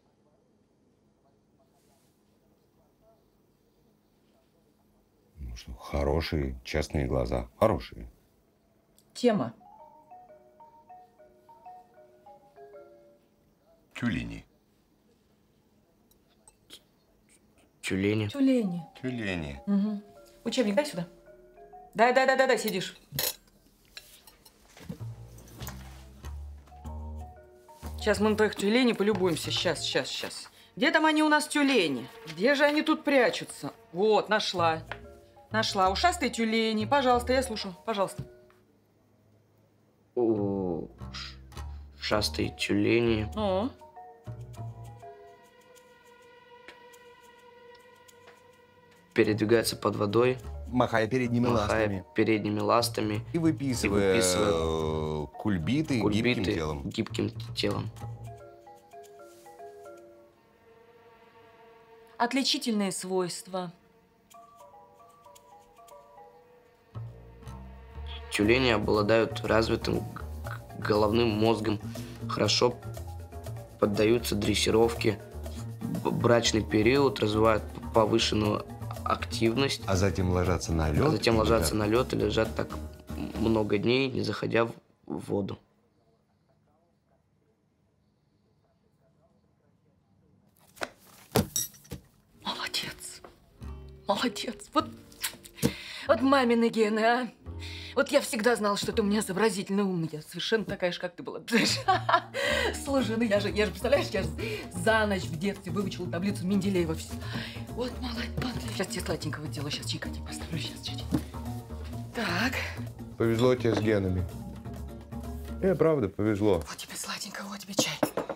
Хорошие, честные глаза. Хорошие. Тема. Тюлени. Тюлени. Тюлени. Тюлени. Угу. Учебник дай сюда. Дай, дай, дай, дай, дай, сидишь. Сейчас мы на твоих тюленей полюбуемся. Сейчас, сейчас, сейчас. Где там они у нас, тюлени? Где же они тут прячутся? Вот, нашла. Нашла. Ушастые тюлени. Пожалуйста, я слушаю. Пожалуйста. О, ушастые тюлени. О. Передвигаются под водой. Махая передними махая ластами. передними ластами. И выписывая, и выписывая кульбиты, кульбиты гибким телом. гибким телом. Отличительные свойства. Тюлени обладают развитым головным мозгом, хорошо поддаются дрессировке, в брачный период развивают повышенную активность. А затем ложатся на лед. А затем ложатся на лед и лежат так много дней, не заходя в воду. Молодец. Молодец. Вот, вот мамины гены, а. Вот я всегда знала, что ты у меня сообразительный умный. Я совершенно такая же, как ты была. Слушай, ну я же, я же, представляешь, я же за ночь в детстве выучила таблицу Менделеева. Вот, молодец. Сейчас тебе сладенького делаю, сейчас чайкать поставлю, сейчас чуть-чуть. Так. Повезло тебе с генами. Э, правда, повезло. Вот тебе сладенького, вот тебе чай.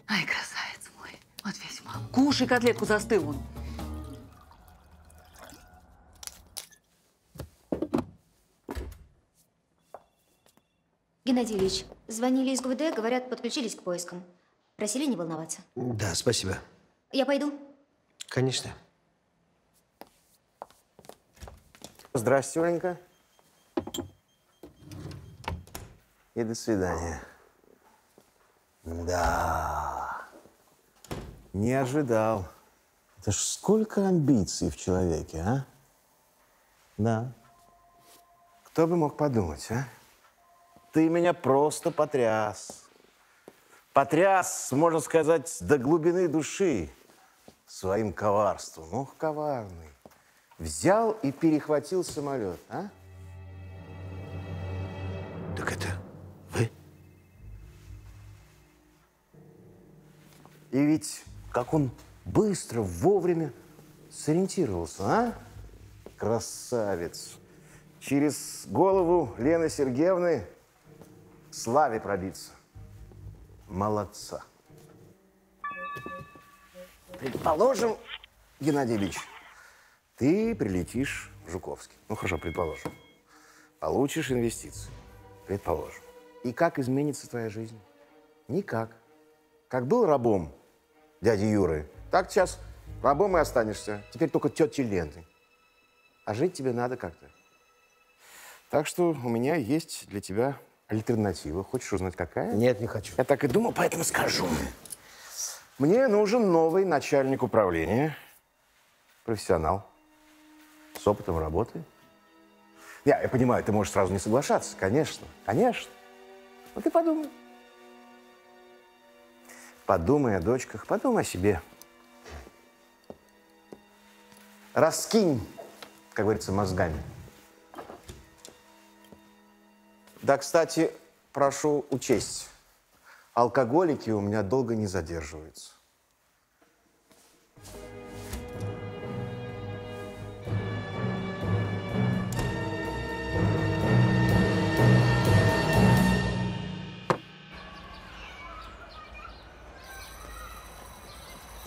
Ай, красавец мой. Вот весь мам. Кушай котлетку, застыл он. Геннадий Ильич, звонили из ГУВД, говорят, подключились к поискам. Просили не волноваться. Да, спасибо. Я пойду? Конечно. Здрасте, Оленька. И до свидания. Да. Не ожидал. Это ж сколько амбиций в человеке, а? Да. Кто бы мог подумать, а? Ты меня просто потряс. Потряс, можно сказать, до глубины души своим коварством. Ох, коварный. Взял и перехватил самолет, а? Так это вы? И ведь как он быстро, вовремя сориентировался, а? Красавец. Через голову Лены Сергеевны славе пробиться. Молодца. Предположим, Геннадий Ильич, ты прилетишь в Жуковский. Ну хорошо, предположим. Получишь инвестиции. Предположим. И как изменится твоя жизнь? Никак. Как был рабом дяди Юры, так сейчас рабом и останешься. Теперь только тети Лены. А жить тебе надо как-то. Так что у меня есть для тебя альтернатива. Хочешь узнать, какая? Нет, не хочу. Я так и думал, поэтому скажу. Мне нужен новый начальник управления. Профессионал. С опытом работы. Я, я понимаю, ты можешь сразу не соглашаться. Конечно, конечно. Но ты подумай. Подумай о дочках, подумай о себе. Раскинь, как говорится, мозгами. Да, кстати, прошу учесть, алкоголики у меня долго не задерживаются.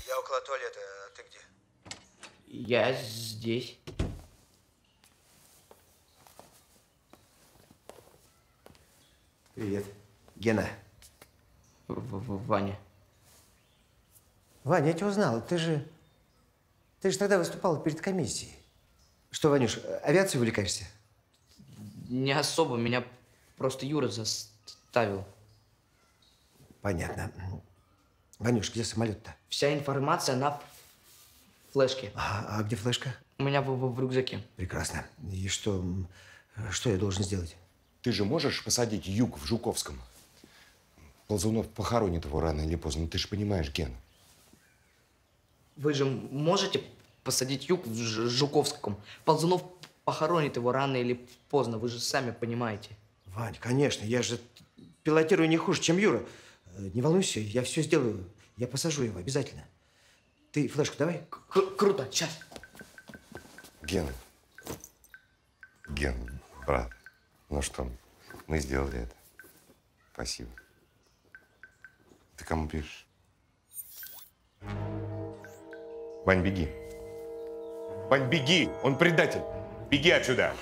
Я около туалета, а ты где? Я здесь. Привет. Гена. Ваня. Ваня, я тебя узнал. Ты же... Ты же тогда выступал перед комиссией. Что, Ванюш, авиацию увлекаешься? Не особо. Меня просто Юра заставил. Понятно. Ванюш, где самолет-то? Вся информация на флешке. А, а где флешка? У меня в, в, в рюкзаке. Прекрасно. И что... Что я должен сделать? Ты же можешь посадить Юг в Жуковском? Ползунов похоронит его рано или поздно. Ты же понимаешь, Ген. Вы же можете посадить Юг в Жуковском? Ползунов похоронит его рано или поздно. Вы же сами понимаете. Вань, конечно. Я же пилотирую не хуже, чем Юра. Не волнуйся, я все сделаю. Я посажу его обязательно. Ты флешку давай. Круто, сейчас. Ген. Ген, брат. Ну что, мы сделали это. Спасибо. Ты кому пишешь? Вань, беги. Вань, беги! Он предатель! Беги отсюда!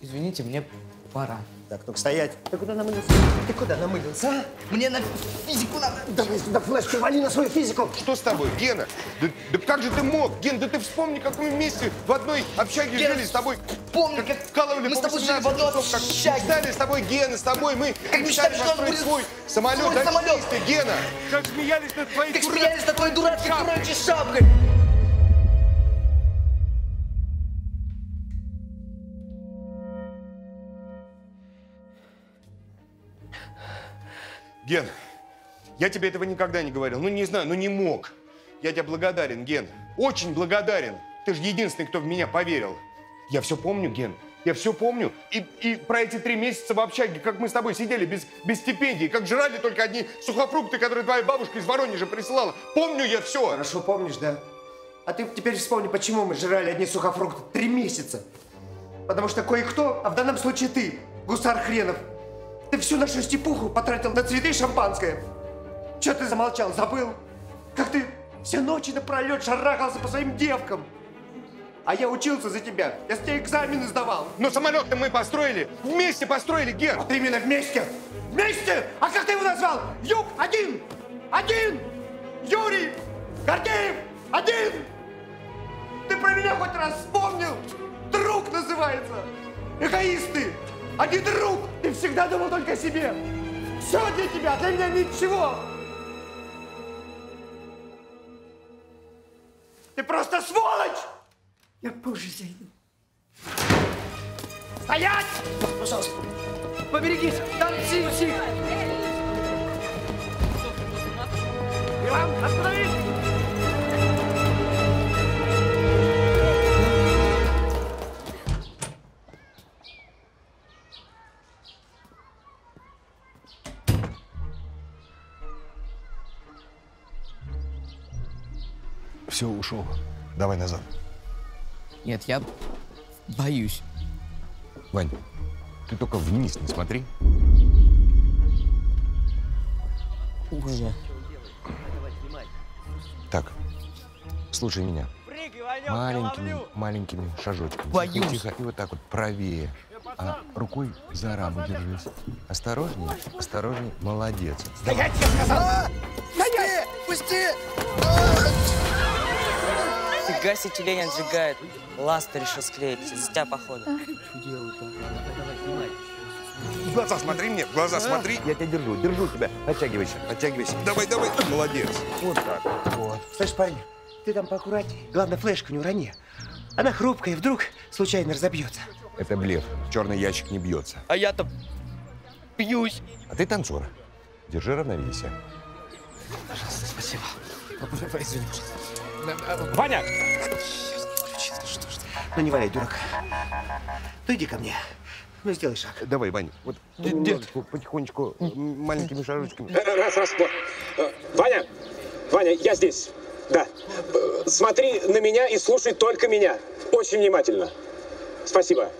Извините, мне Пора. Так, только стоять. Ты куда намылился? Ты куда намылился, а? Мне на физику надо. Давай сюда флешку, вали на свою физику. Что с тобой, Гена? Да, да как же ты мог? Ген, да ты вспомни, как мы вместе в одной общаге Гена, жили с тобой. Помни, как, как вкалывали мы по восемнадцать часов, как мечтали с тобой, Гена, с тобой. Мы как мечтали построить свой самолет. Свой самолет. Ты, Гена. Как смеялись над твоей дурацкой шапкой. Как смеялись над твоей дурацкой дурачей шапкой. Ген, я тебе этого никогда не говорил. Ну, не знаю, ну не мог. Я тебе благодарен, Ген. Очень благодарен. Ты же единственный, кто в меня поверил. Я все помню, Ген. Я все помню. И, и про эти три месяца в общаге, как мы с тобой сидели без, без стипендий, как жрали только одни сухофрукты, которые твоя бабушка из Воронежа присылала. Помню я все. Хорошо помнишь, да? А ты теперь вспомни, почему мы жрали одни сухофрукты три месяца. Потому что кое-кто, а в данном случае ты, гусар хренов, ты всю нашу степуху потратил на цветы и шампанское. Че ты замолчал, забыл? Как ты все ночи напролет шарахался по своим девкам. А я учился за тебя, я с тебя экзамены сдавал. Но самолет-то мы построили, вместе построили, Гер. Вот именно вместе, вместе! А как ты его назвал? Юг один, один, Юрий, Гордеев, один. Ты про меня хоть раз вспомнил? Друг называется, эгоисты. А не друг! Ты всегда думал только о себе! Все для тебя, для меня ничего! Ты просто сволочь! Я позже зайду. Стоять! Пожалуйста! Поберегись! Там псих, псих! Иван, остановись! Все, ушел. Давай назад. Нет, я боюсь. Вань, ты только вниз не смотри. Уже. Так, слушай меня. Маленькими, маленькими шажочками. Боюсь. Тихо, и вот так вот правее. А рукой за раму держись. Осторожнее, осторожнее. Молодец. Стоять, я сказал! Стоять! Пусти! Гаси тюлень отжигает, ласта решил склеить, с тебя походу. Что делаю-то? В глаза смотри мне, в глаза смотри. Я тебя держу, держу тебя. Оттягивайся, оттягивайся. Давай, давай, молодец. Вот так вот. Слышь, парень, ты там поаккуратней. Главное, флешку не урони. Она хрупкая, вдруг случайно разобьется. Это блеф, черный ящик не бьется. А я-то пьюсь. А ты танцор. Держи равновесие. Пожалуйста, спасибо. Извини, пожалуйста. Ваня! Ну не валяй, дурак. Ну иди ко мне. Ну сделай шаг. Давай, Ваня. Вот потихонечку, маленькими шарочками. Раз, раз, два. Ваня! Ваня, я здесь. Да. Смотри на меня и слушай только меня. Очень внимательно. Спасибо.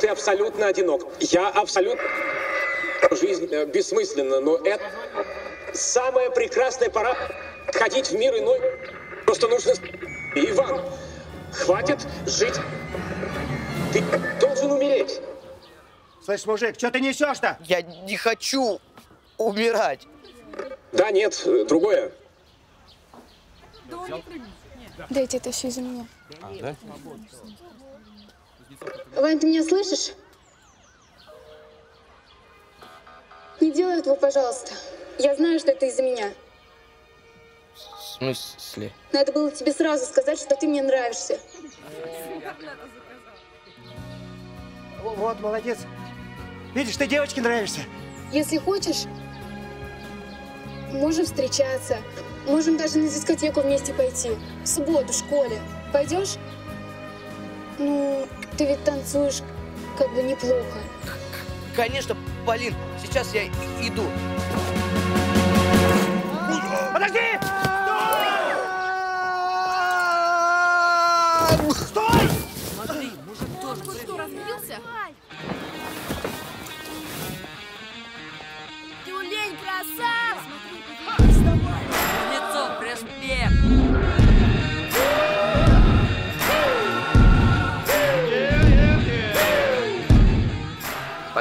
Ты абсолютно одинок. Я абсолютно... Жизнь бессмысленна, но это... Самая прекрасная пора ходить в мир иной. Просто нужно... Иван, хватит жить. Ты должен умереть. Слышь, мужик, что ты несешь-то? Я не хочу умирать. Да нет, другое. Дайте это все из-за меня. А, да? Вань, ты меня слышишь? Не делай этого, пожалуйста. Я знаю, что это из-за меня. В смысле? Надо было тебе сразу сказать, что ты мне нравишься. Вот, молодец. Видишь, ты девочке нравишься. Если хочешь, можем встречаться. Можем даже на дискотеку вместе пойти. В субботу, в школе. Пойдешь? Ну, ты ведь танцуешь как бы неплохо. Конечно, Полин. Сейчас я иду. Подожди! Стой! Стой! Смотри, мужик тоже. Ты что, разбился? Тюлень, красава! Лицо, проспект!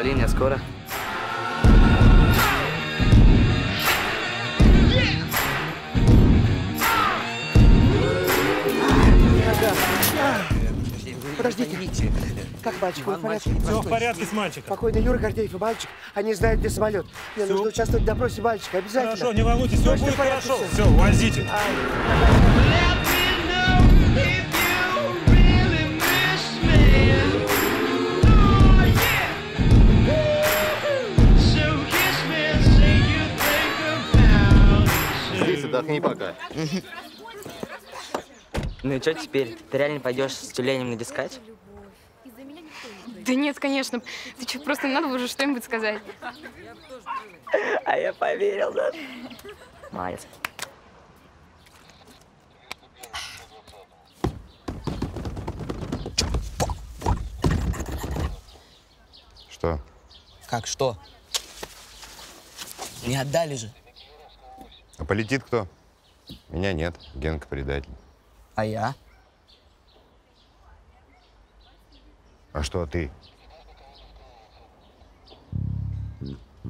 Управление скоро. Подождите, как мальчик? Иван, в порядке? Мальчик, все в порядке с мальчиком. Спокойно, Юра, Гордеев и мальчик, они знают, где самолет. Мне все. Нужно участвовать в допросе мальчика, обязательно. Хорошо, не волнуйтесь, все будет хорошо. Все, все возите. А... Отдохни пока. Ну и что теперь? Ты реально пойдешь с тюленем надискать? Да нет, конечно. Ты что, просто надо уже что-нибудь сказать. А я поверил, да? Молодец. Что? Как что? Не отдали же. А полетит кто? Меня нет. Генка предатель. А я? А что ты?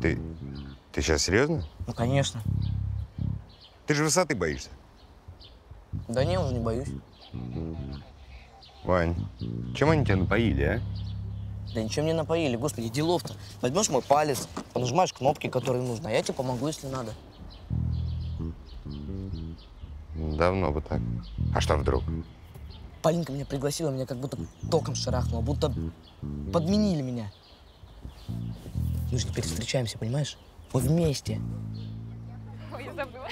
Ты... Ты сейчас серьезно? Ну, конечно. Ты же высоты боишься. Да не, уже не боюсь. Вань, чем они тебя напоили, а? Да ничем не напоили. Господи, делов-то. Возьмешь мой палец, понажимаешь кнопки, которые нужно, а я тебе помогу, если надо. Давно бы так. А что вдруг? Полинка меня пригласила, меня как будто током шарахнуло, будто подменили меня. Мы же теперь встречаемся, понимаешь? Мы вместе. Ой, я забыла.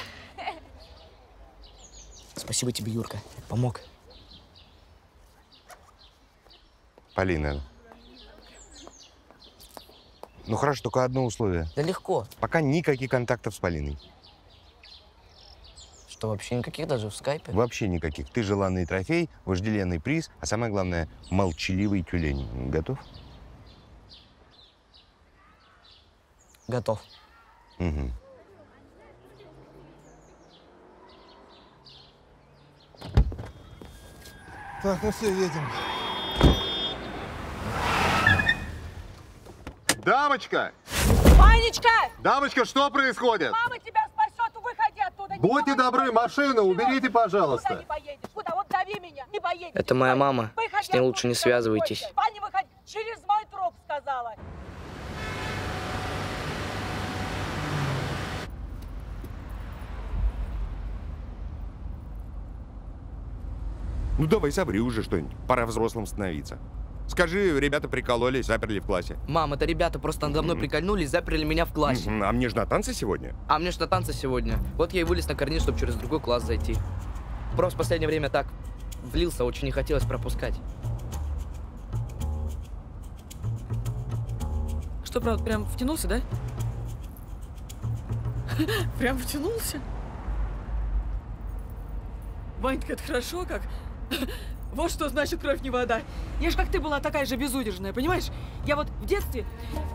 Спасибо тебе, Юрка. Помог. Полина. Ну хорошо, только одно условие. Да легко. Пока никаких контактов с Полиной. Что, вообще никаких даже в скайпе? Вообще никаких. Ты желанный трофей, вожделенный приз, а самое главное, молчаливый тюлень. Готов? Готов. Угу. Так, ну все, едем. Дамочка! Ванечка! Дамочка, что происходит? Мама тебя спасет, выходи оттуда. Будьте добры, машину уберите, пожалуйста. Куда не поедешь? Куда? Вот дави меня, не поедешь. Это моя мама. Выходи, с ней лучше не связывайтесь. Ваня, выходи. Через мой труп сказала. Ну давай, соври уже что-нибудь. Пора взрослым становиться. Скажи, ребята прикололись, заперли в классе. Мам, это ребята просто надо мной прикольнулись, заперли меня в классе. А мне же на танцы сегодня? А мне же на танцы сегодня. Вот я и вылез на карниз, чтобы через другой класс зайти. Просто в последнее время так влился, очень не хотелось пропускать. Что, правда, прям втянулся, да? Прям втянулся? Ванька, это хорошо как... Вот что значит кровь не вода. Я же как ты была такая же безудержная, понимаешь? Я вот в детстве,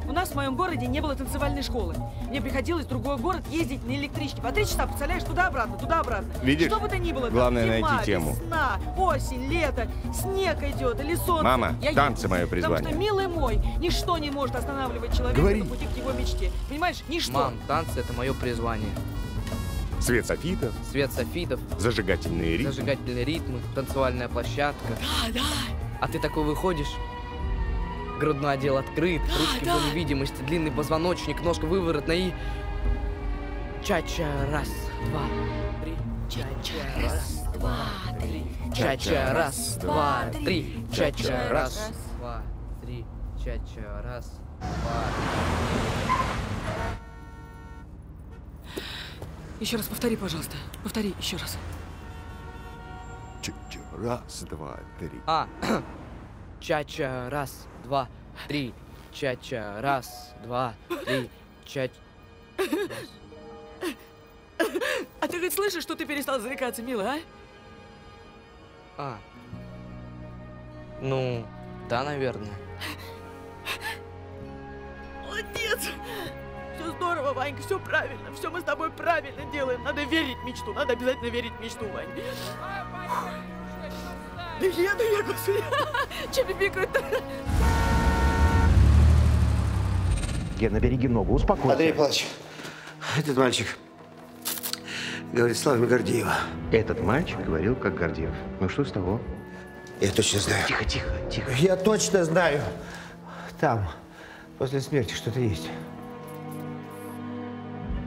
у нас в моем городе не было танцевальной школы. Мне приходилось в другой город ездить на электричке. По три часа, представляешь, туда-обратно, туда-обратно. Видишь? Что бы то ни было, главное там, зима, найти тему. Весна, осень, лето, снег идет или солнце. Мама, я танцы мое призвание. Потому что, милый мой, ничто не может останавливать человека Говори. на пути к его мечте. Понимаешь, ничто. Мам, танцы — это мое призвание. Свет софитов. Свет софитов. Зажигательные ритмы. Зажигательные ритмы. Танцевальная площадка. Да, да. А ты такой выходишь. Грудной отдел открыт. Да, ручки да. в невидимости. Длинный позвоночник. Ножка выворотна и... Чача. Раз, два, три. Чача. Раз, два, три. Чача. Раз, два, три. Чача. Раз, два, три. Чача. Раз, два, три. Еще раз повтори, пожалуйста. Повтори еще раз. Ча-ча, раз, два, три. А, ча-ча, раз, два, три. Ча-ча, раз, два, три. Ча-ча. А ты ведь слышишь, что ты перестал зарекаться, милая, а? А. Ну, да, наверное. Молодец! Все здорово, Ванька, все правильно, все мы с тобой правильно делаем. Надо верить в мечту, надо обязательно верить в мечту, Вань. Да еду я, господи, чебебикают-то. Гена, береги ногу, успокойся. Андрей Павлович, этот мальчик говорит словами Гордеева. Этот мальчик говорил, как Гордеев. Ну что с того? Я точно знаю. Тихо, тихо, тихо. Я точно знаю. Там после смерти что-то есть.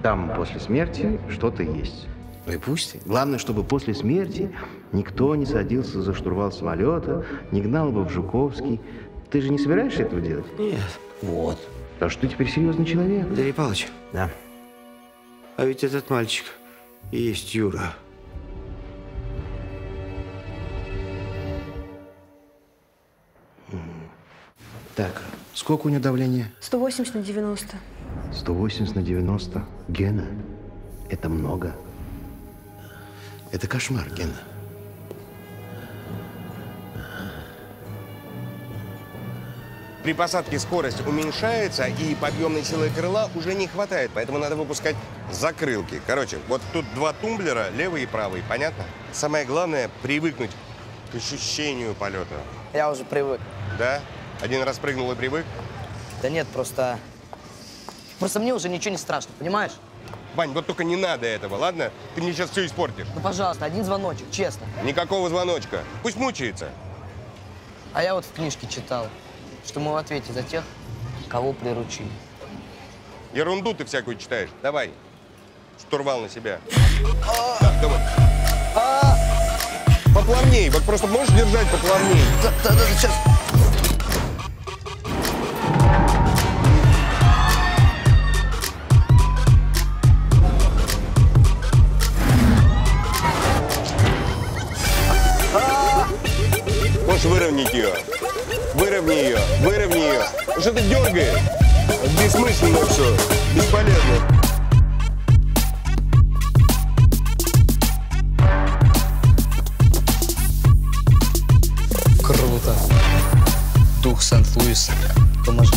Там после смерти что-то есть. Ну и пусть. Главное, чтобы после смерти никто не садился за штурвал самолета, не гнал бы в Жуковский. Ты же не собираешься этого делать? Нет. Вот. Потому что ты теперь серьезный человек. Андрей Павлович. Да. А ведь этот мальчик и есть Юра. Так, сколько у него давления? сто восемьдесят на девяносто. сто восемьдесят на девяносто? Гена, это много. Это кошмар, Гена. При посадке скорость уменьшается, и подъемной силы крыла уже не хватает, поэтому надо выпускать закрылки. Короче, вот тут два тумблера, левый и правый, понятно? Самое главное – привыкнуть к ощущению полета. Я уже привык. Да? Один раз прыгнул и привык? Да нет, просто… Просто мне уже ничего не страшно, понимаешь? Вань, вот только не надо этого, ладно? Ты мне сейчас все испортишь. Ну, пожалуйста, один звоночек, честно. Никакого звоночка. Пусть мучается. А я вот в книжке читал, что мы в ответе за тех, кого приручили. Ерунду ты всякую читаешь. Давай, штурвал на себя. Так, давай. Поплавней, вот просто можешь держать поплавней? Да, да, сейчас. Выровнять ее. Выровни ее. Выровни ее. Что ты дергаешь? Бессмысленно все. Бесполезно. Круто. Дух Сент-Луиса. Поможи.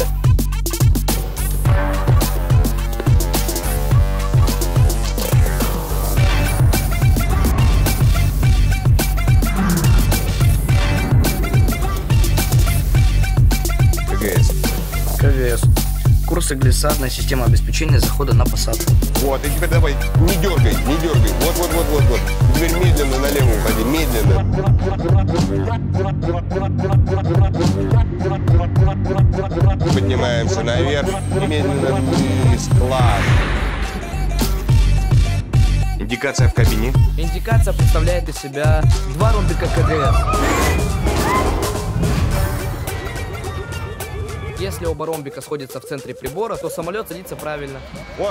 Курсы глиссадная система обеспечения захода на посадку. Вот, и теперь давай, не дергай, не дергай. Вот, вот, вот, вот, вот. Теперь медленно налево уходи, медленно. Поднимаемся наверх, медленно вниз, класс. Индикация в кабине. Индикация представляет из себя два рубика КДС. Если оба ромбика сходятся в центре прибора, то самолет садится правильно. О,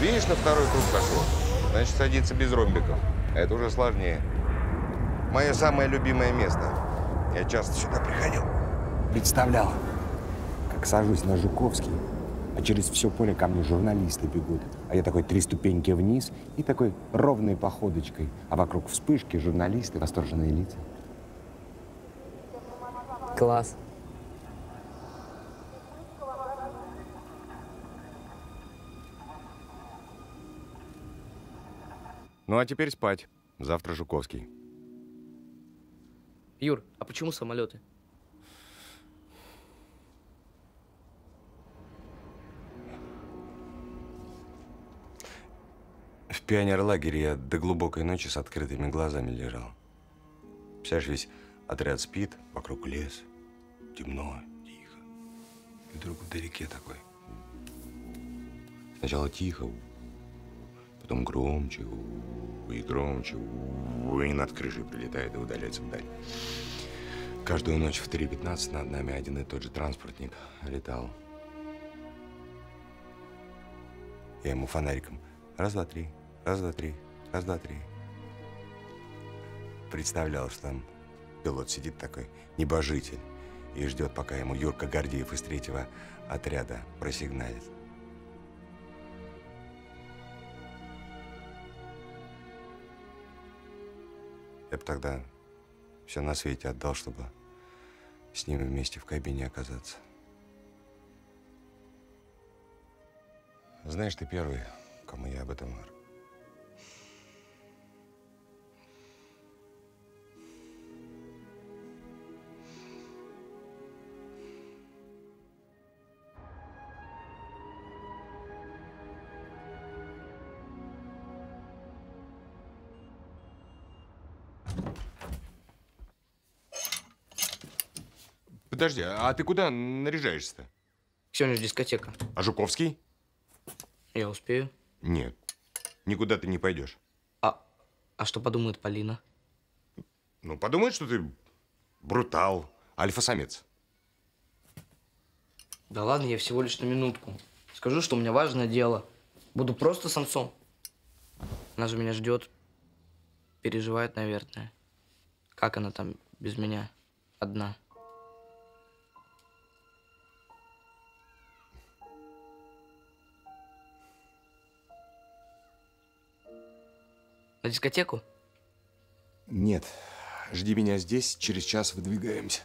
видишь, на второй круг пошло. Значит, садится без ромбиков. Это уже сложнее. Мое самое любимое место. Я часто сюда приходил. Представлял, как сажусь на Жуковский, а через все поле ко мне журналисты бегут. А я такой три ступеньки вниз и такой ровной походочкой. А вокруг вспышки, журналисты, восторженные лица. Класс. Ну, а теперь спать. Завтра Жуковский. Юр, а почему самолеты? В пионерлагере я до глубокой ночи с открытыми глазами лежал. Представляешь, весь отряд спит, вокруг лес, темно, тихо. И вдруг вдалеке такой. Сначала тихо, потом громче, и громче, и над крышей прилетает и удаляется вдаль. Каждую ночь в три пятнадцать над нами один и тот же транспортник летал. Я ему фонариком раз, два, три, раз, два, три, раз, два, три. Представлял, что там пилот сидит такой, небожитель, и ждет, пока ему Юрка Гордеев из третьего отряда просигналит. Я бы тогда все на свете отдал, чтобы с ними вместе в кабине оказаться. Знаешь, ты первый, кому я об этом говорю. Подожди, а ты куда наряжаешься-то? Сегодня же дискотека. А Жуковский? Я успею. Нет, никуда ты не пойдешь. А, а что подумает Полина? Ну, подумает, что ты брутал, альфа-самец. Да ладно, я всего лишь на минутку. Скажу, что у меня важное дело. Буду просто самцом. Она же меня ждет. Переживает, наверное. Как она там без меня одна? На дискотеку? Нет. Жди меня здесь, через час выдвигаемся.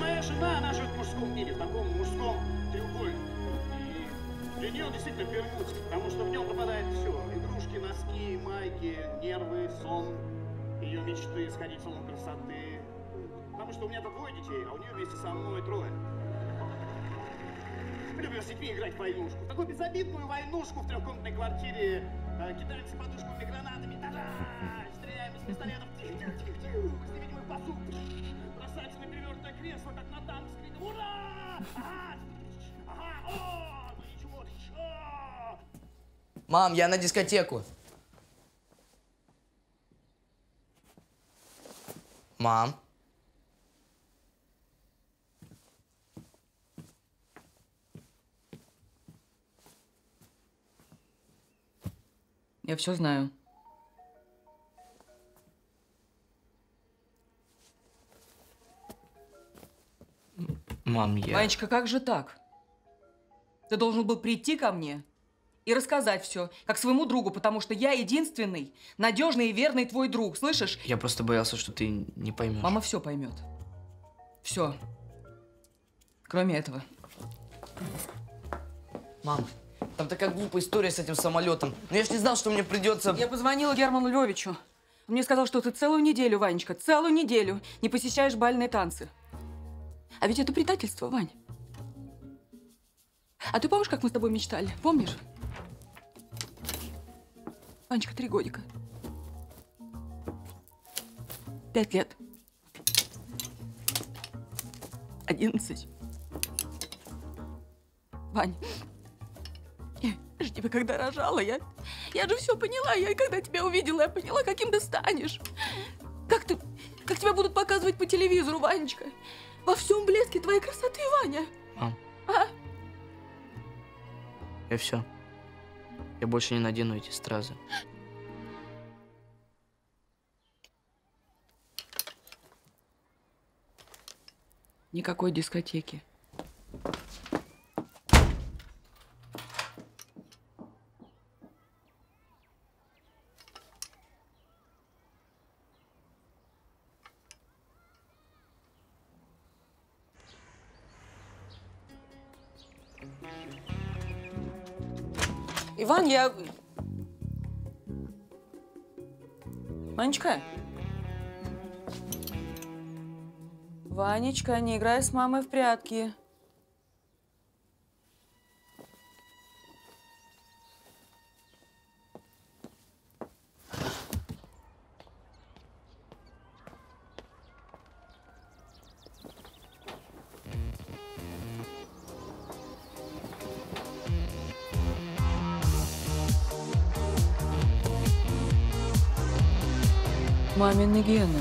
Моя жена, она живет в мужском мире, в таком мужском треугольнике. И для нее действительно пермутик, потому что в нем попадает все. Игрушки, носки, майки, нервы, сон, ее мечты, сходить в салон красоты. Потому что у меня-то двое детей, а у нее вместе со мной трое. Люблю с детьми играть в войнушку. Такую безобидную войнушку в трехкомнатной квартире. Кидаемся подушками, гранатами, та-да! Стреляем из пистолетов, тих-тих-тих-тих! С невидимой посуд! Бросается на перевертое кресло, как на танк, с криком «Ура!» Ага! Ага! О! Ну ничего! О! Мам, я на дискотеку! Мам? Я все знаю. Мам, я… Ванечка, как же так? Ты должен был прийти ко мне и рассказать все, как своему другу, потому что я единственный, надежный и верный твой друг, слышишь? Я просто боялся, что ты не поймешь. Мама все поймет. Все. Кроме этого. Мам. Там такая глупая история с этим самолетом. Но я ж не знал, что мне придется… Я позвонила Герману Львовичу. Он мне сказал, что ты целую неделю, Ванечка, целую неделю не посещаешь бальные танцы. А ведь это предательство, Вань. А ты помнишь, как мы с тобой мечтали? Помнишь? Ванечка, три годика. Пять лет. Одиннадцать. Вань. Тебя когда рожала, я, я же все поняла. Я когда тебя увидела, я поняла, каким ты станешь. Как ты, как тебя будут показывать по телевизору, Ванечка. Во всем блеске твоей красоты, Ваня. Мам. А? Я все. Я больше не надену эти стразы. Никакой дискотеки. Иван, я... Ванечка? Ванечка, не играй с мамой в прятки. Мамины гены.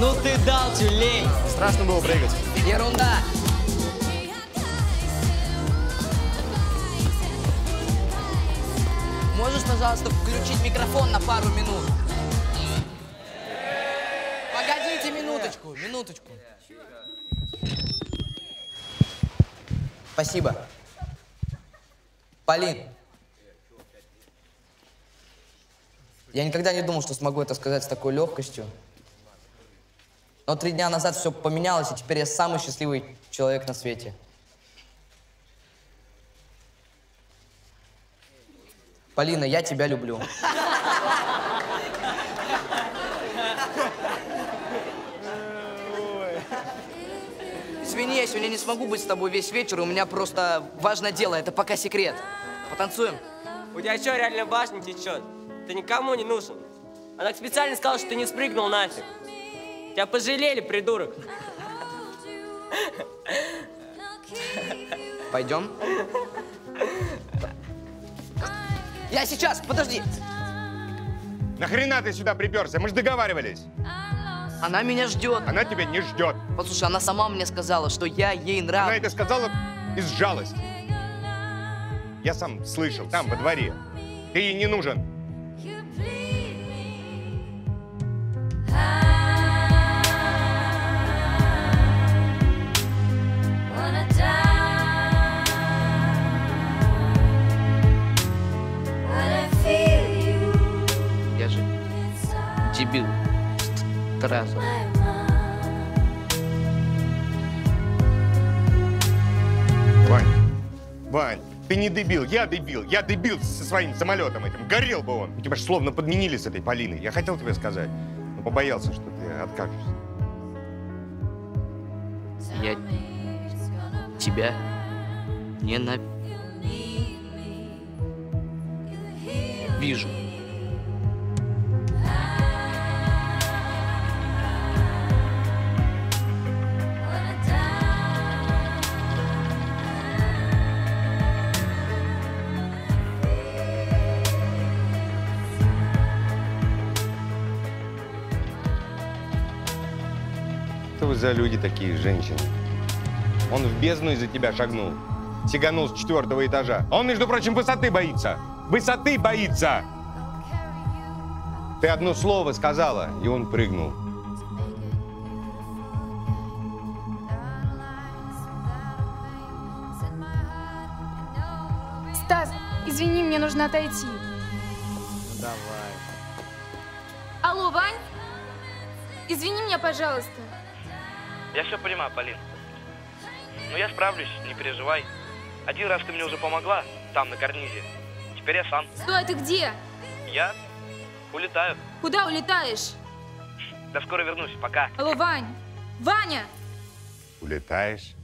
Ну ты дал, тюлень! Страшно было прыгать. Ерунда! Можешь, пожалуйста, включить микрофон на пару минут? Погодите минуточку, минуточку. Спасибо. Полин. Я никогда не думал, что смогу это сказать с такой легкостью. Но три дня назад все поменялось, и теперь я самый счастливый человек на свете. Полина, я тебя люблю. Извини, я сегодня не смогу быть с тобой весь вечер, у меня просто важное дело, это пока секрет. Потанцуем? У тебя что, реально башня течет? Ты никому не нужен. Она специально сказала, что ты не спрыгнул нафиг. Тебя пожалели, придурок. Пойдем? Я сейчас, подожди. Нахрена ты сюда приперся? Мы же договаривались. Она меня ждет. Она тебя не ждет. Послушай, она сама мне сказала, что я ей нравлюсь. Она это сказала из жалости. Я сам слышал, там, во дворе. Ты ей не нужен. Дебил. Сразу. Вань, Вань, ты не дебил, я дебил. Я дебил со своим самолетом этим. Горел бы он. У тебя же словно подменили с этой Полиной. Я хотел тебе сказать, но побоялся, что ты откажешься. Я тебя ненавижу. За люди такие женщины. Он в бездну из-за тебя шагнул. Сиганул с четвертого этажа. Он, между прочим, высоты боится. Высоты боится. Ты одно слово сказала, и он прыгнул. Стас, извини, мне нужно отойти. Ну, давай. Алло, Вань? Извини меня, пожалуйста. Я все понимаю, Полин. Но я справлюсь, не переживай. Один раз ты мне уже помогла, там, на карнизе. Теперь я сам. Стой, ты где? Я улетаю. Куда улетаешь? Да скоро вернусь, пока. Алло, Вань! Ваня! Улетаешь?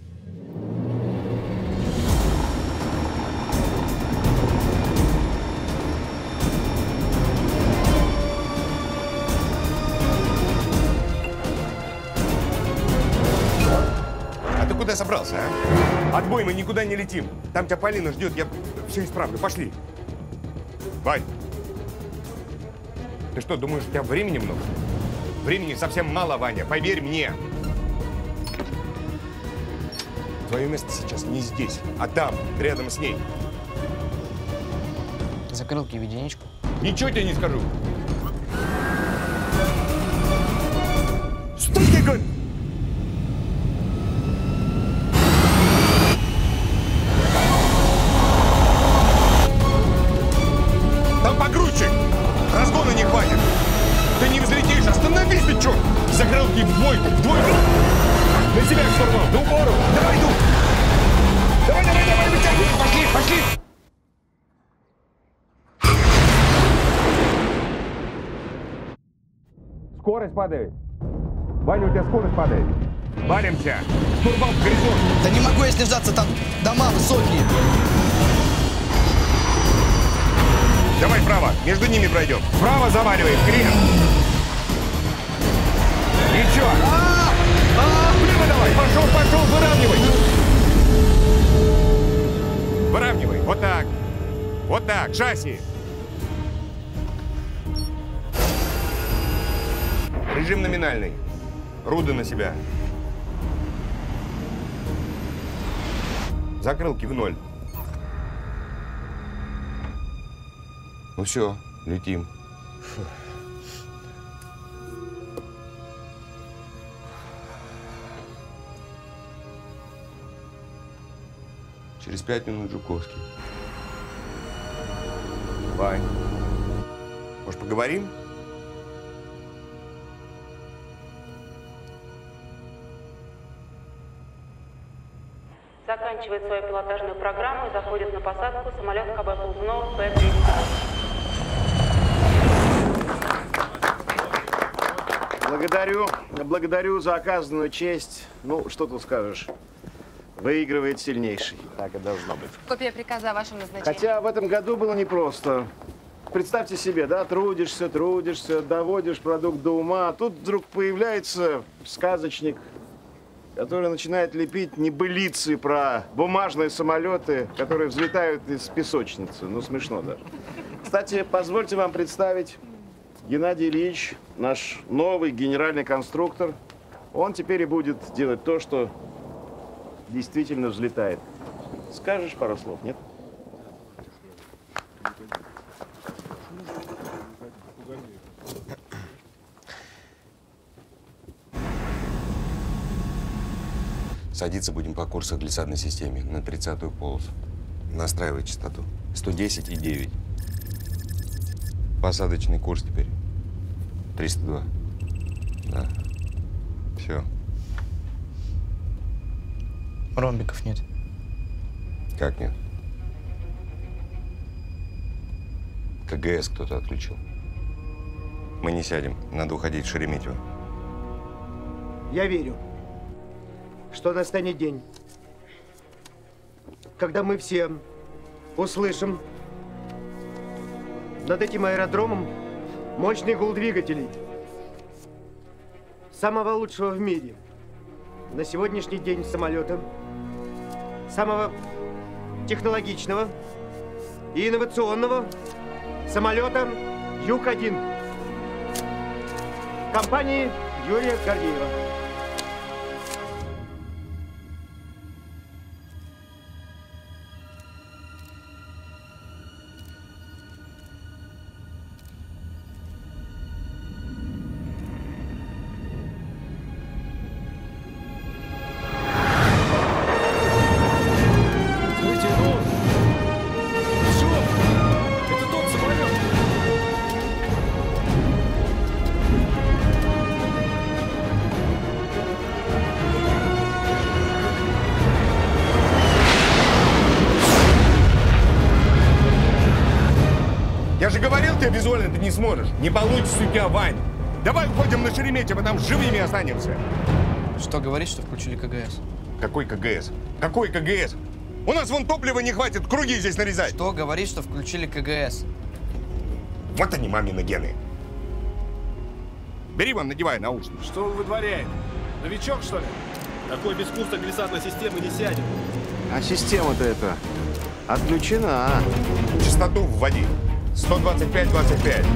собрался, а? Отбой, мы никуда не летим. Там тебя Полина ждет, я все исправлю. Пошли. Вань, ты что, думаешь, у тебя времени много? Времени совсем мало, Ваня, поверь мне. Твое место сейчас не здесь, а там, рядом с ней. Закрылки в единичку. Ничего тебе не скажу. Стой, я говорю! Там погрузчик! Разгона не хватит! Ты не взлетишь! Остановись, ты черт! Закрылки в двойку, в двойку! На себя штурвал, на упору! Давай, иду! Давай, давай, давай, вытягивай! Пошли, пошли! Скорость падает. Ваня, у тебя скорость падает. Валимся. Штурвал в горизонт. Да не могу я снижаться, там дома высокие. Давай вправо, между ними пройдем. Вправо заваливаем, крен. Ничего. Влево давай. Пошел, пошел, выравнивай. Выравнивай. Вот так. Вот так, шасси. Режим номинальный. Руды на себя. Закрылки в ноль. Ну все, летим. Фу. Через пять минут Жуковский. Вань, может, поговорим? Заканчивает свою пилотажную программу и заходит на посадку самолет КБ Ползунова П три. Благодарю, благодарю за оказанную честь. Ну, что тут скажешь? Выигрывает сильнейший. Так и должно быть. Копия приказа о вашем назначении. Хотя в этом году было непросто. Представьте себе, да, трудишься, трудишься, доводишь продукт до ума, а тут вдруг появляется сказочник, который начинает лепить небылицы про бумажные самолеты, которые взлетают из песочницы. Ну, смешно даже. Кстати, позвольте вам представить Геннадий Ильич, наш новый генеральный конструктор. Он теперь и будет делать то, что действительно взлетает. Скажешь пару слов, нет? Садиться будем по курсу к глиссадной системе на тридцатую полосу. Настраивай частоту. сто десять и девять. Посадочный курс теперь. триста два. Да. Все. Ромбиков нет. Как нет? КГС кто-то отключил. Мы не сядем. Надо уходить в Шереметьево. Я верю, что настанет день, когда мы все услышим над этим аэродромом мощный гул двигателей самого лучшего в мире на сегодняшний день самолета, самого технологичного и инновационного самолета Юг один компании Юрия Гордеева. Визуально ты не сможешь. Не получится у тебя, Вань. Давай уходим на Шереметьево, там живыми останемся. Что говорит, что включили КГС? Какой КГС? Какой КГС? У нас вон топлива не хватит, круги здесь нарезать. Что говорит, что включили КГС? Вот они, мамины гены. Бери, вон, надевай наушники. Что он вытворяет? Новичок, что ли? Такой без курса глиссатной системы не сядет. А система-то эта отключена. Частоту вводи. сто двадцать пять двадцать пять.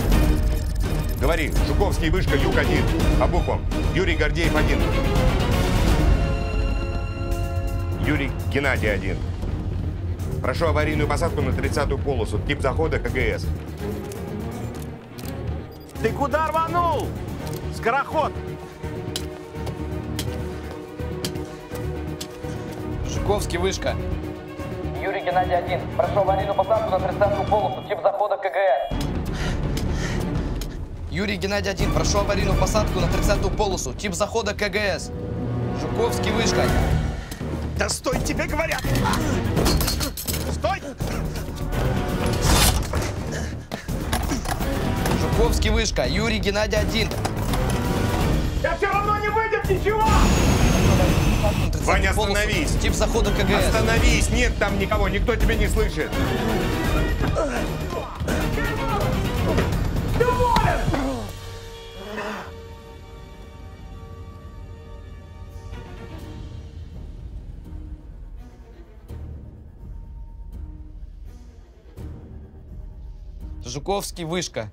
Говори, Жуковский, вышка, Юг один. По буквам. Юрий Гордеев один. Юрий Геннадий один. Прошу аварийную посадку на тридцатую полосу. Тип захода КГС. Ты куда рванул? Скороход! Жуковский, вышка. Юрий Геннадий один. Прошу аварийную посадку на тридцатую полосу. Тип захода КГС. Юрий Геннадий один. Прошу аварийную посадку на тридцатую полосу. Тип захода КГС. Жуковский, вышка. Да стой, тебе говорят! Стой! Жуковский, вышка, Юрий Геннадий один. Да все равно не выйдет ничего! Ваня, остановись! Тип захода КГС. Остановись! Нет там никого, никто тебя не слышит. Ты болен! Жуковский, вышка.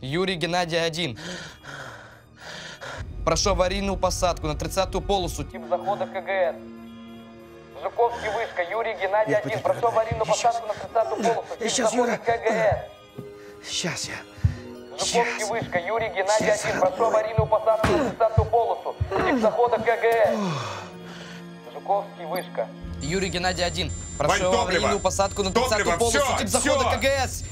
Юрий Геннадий один. Прошу аварийную посадку на тридцатую полосу. Тип захода КГС. Жуковский, вышка. Юрий Геннадий Нет, один. Подожди, Прошу аварийную посадку сейчас. на тридцатую полосу. Тип сейчас, захода Юра. КГС. Сейчас я. Жуковский, сейчас. вышка. Юрий Геннадий сейчас. один. Прошу аварийную посадку на тридцатую полосу. Тип захода КГС. Жуковский, вышка. Юрий Геннадий один. Прошу Вань, аварийную посадку на тридцатую полосу. Все, тип захода все. КГС.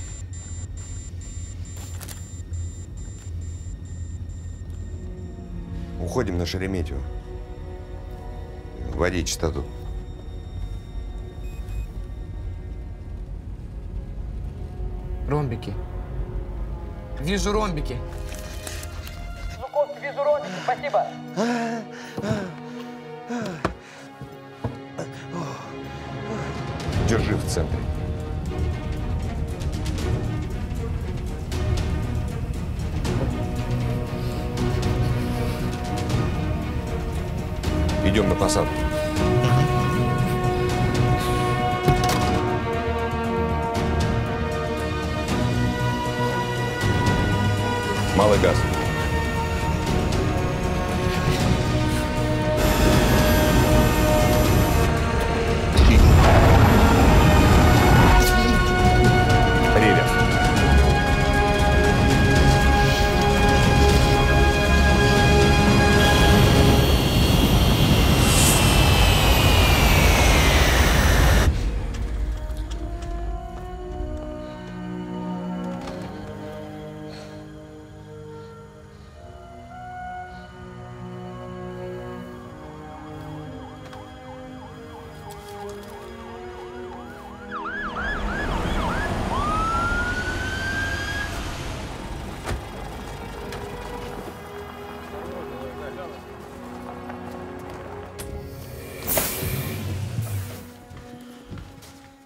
Уходим на Шереметьево. Вводи частоту. Ромбики. Вижу ромбики. Жуковский, вижу ромбики. Спасибо. Держи в центре. Идем на посадку. Малый газ.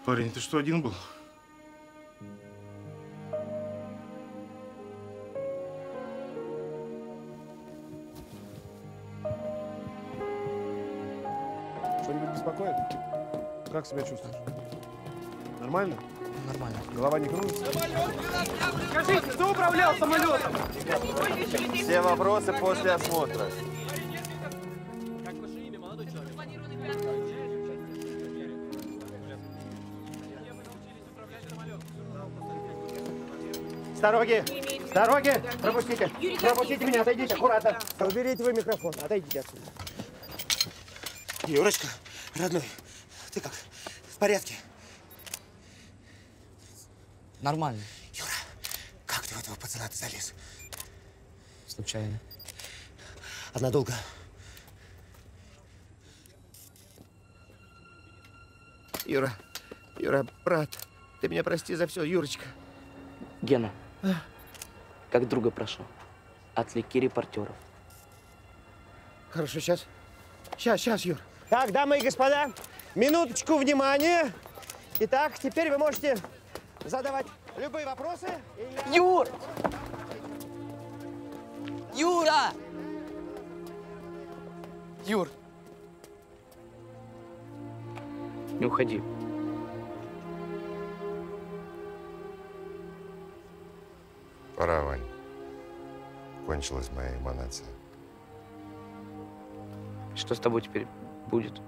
Парень, ты что, один был? Что-нибудь беспокоит? Как себя чувствуешь? Нормально? Нормально. Голова не крутится? Скажите, кто управлял самолетом? Все вопросы после осмотра. С дороги! С дороги! Пропустите! Пропустите меня! Отойдите! Аккуратно! Уберите вы микрофон! Отойдите отсюда! Юрочка, родной, ты как? В порядке? Нормально. Юра, как ты в этого пацана залез? Случайно. А надолго? Юра, Юра, брат, ты меня прости за все, Юрочка. Гена. Как друга прошу. Отвлеки репортеров. Хорошо, сейчас. Сейчас, сейчас, Юр. Так, дамы и господа, минуточку внимания. Итак, теперь вы можете задавать любые вопросы. Я... Юр! Юра! Юр, Не уходи. Пора, Вань. Кончилась моя эманация. Что с тобой теперь будет?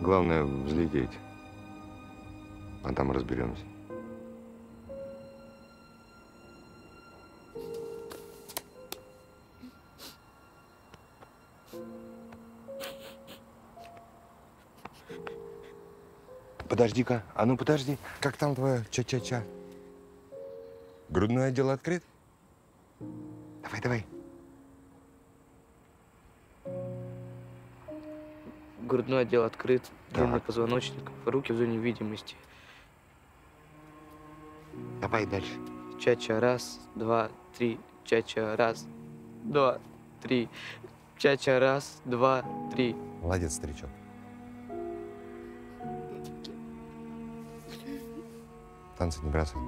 Главное взлететь, а там разберемся. Подожди-ка, а ну подожди. Как там твоя ча-ча-ча? Грудной отдел открыт? Давай, давай. Грудной отдел открыт, длинный позвоночник, руки в зоне видимости. Давай дальше. Чача, раз, два, три, чача, раз, два, три, чача, раз, два, три. Молодец, старичок. Танцы не бросай.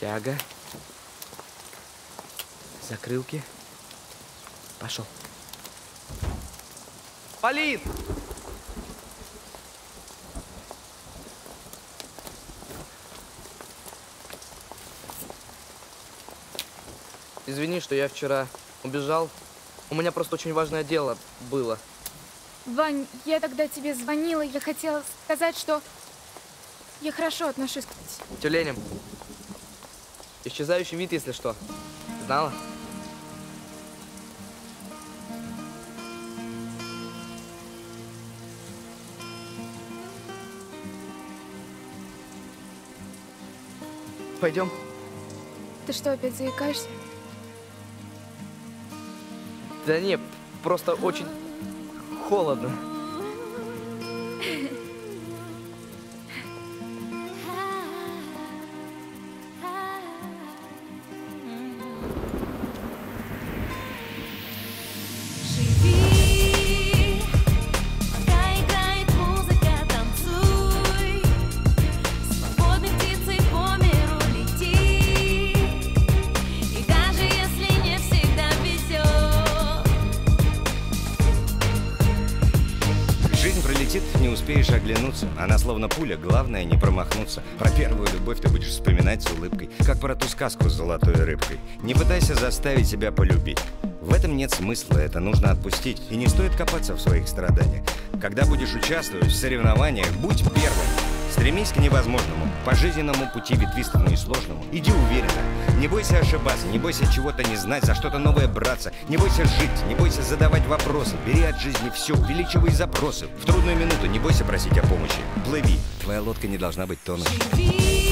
Тяга, закрылки, пошел. Полит! Извини, что я вчера убежал. У меня просто очень важное дело было. Вань, я тогда тебе звонила, я хотела сказать, что я хорошо отношусь к тюленям. Исчезающий вид, если что. Знала? Пойдем. Ты что, опять заикаешься? Да не, просто очень холодно. Она словно пуля, главное не промахнуться. Про первую любовь ты будешь вспоминать с улыбкой, как про ту сказку с золотой рыбкой. Не пытайся заставить себя полюбить. В этом нет смысла, это нужно отпустить. И не стоит копаться в своих страданиях. Когда будешь участвовать в соревнованиях, будь первым. Стремись к невозможному, по жизненному пути ветвистому и сложному. Иди уверенно. Не бойся ошибаться, не бойся чего-то не знать, за что-то новое браться. Не бойся жить, не бойся задавать вопросы. Бери от жизни все, увеличивай запросы. В трудную минуту не бойся просить о помощи. Плыви, твоя лодка не должна быть тонущей.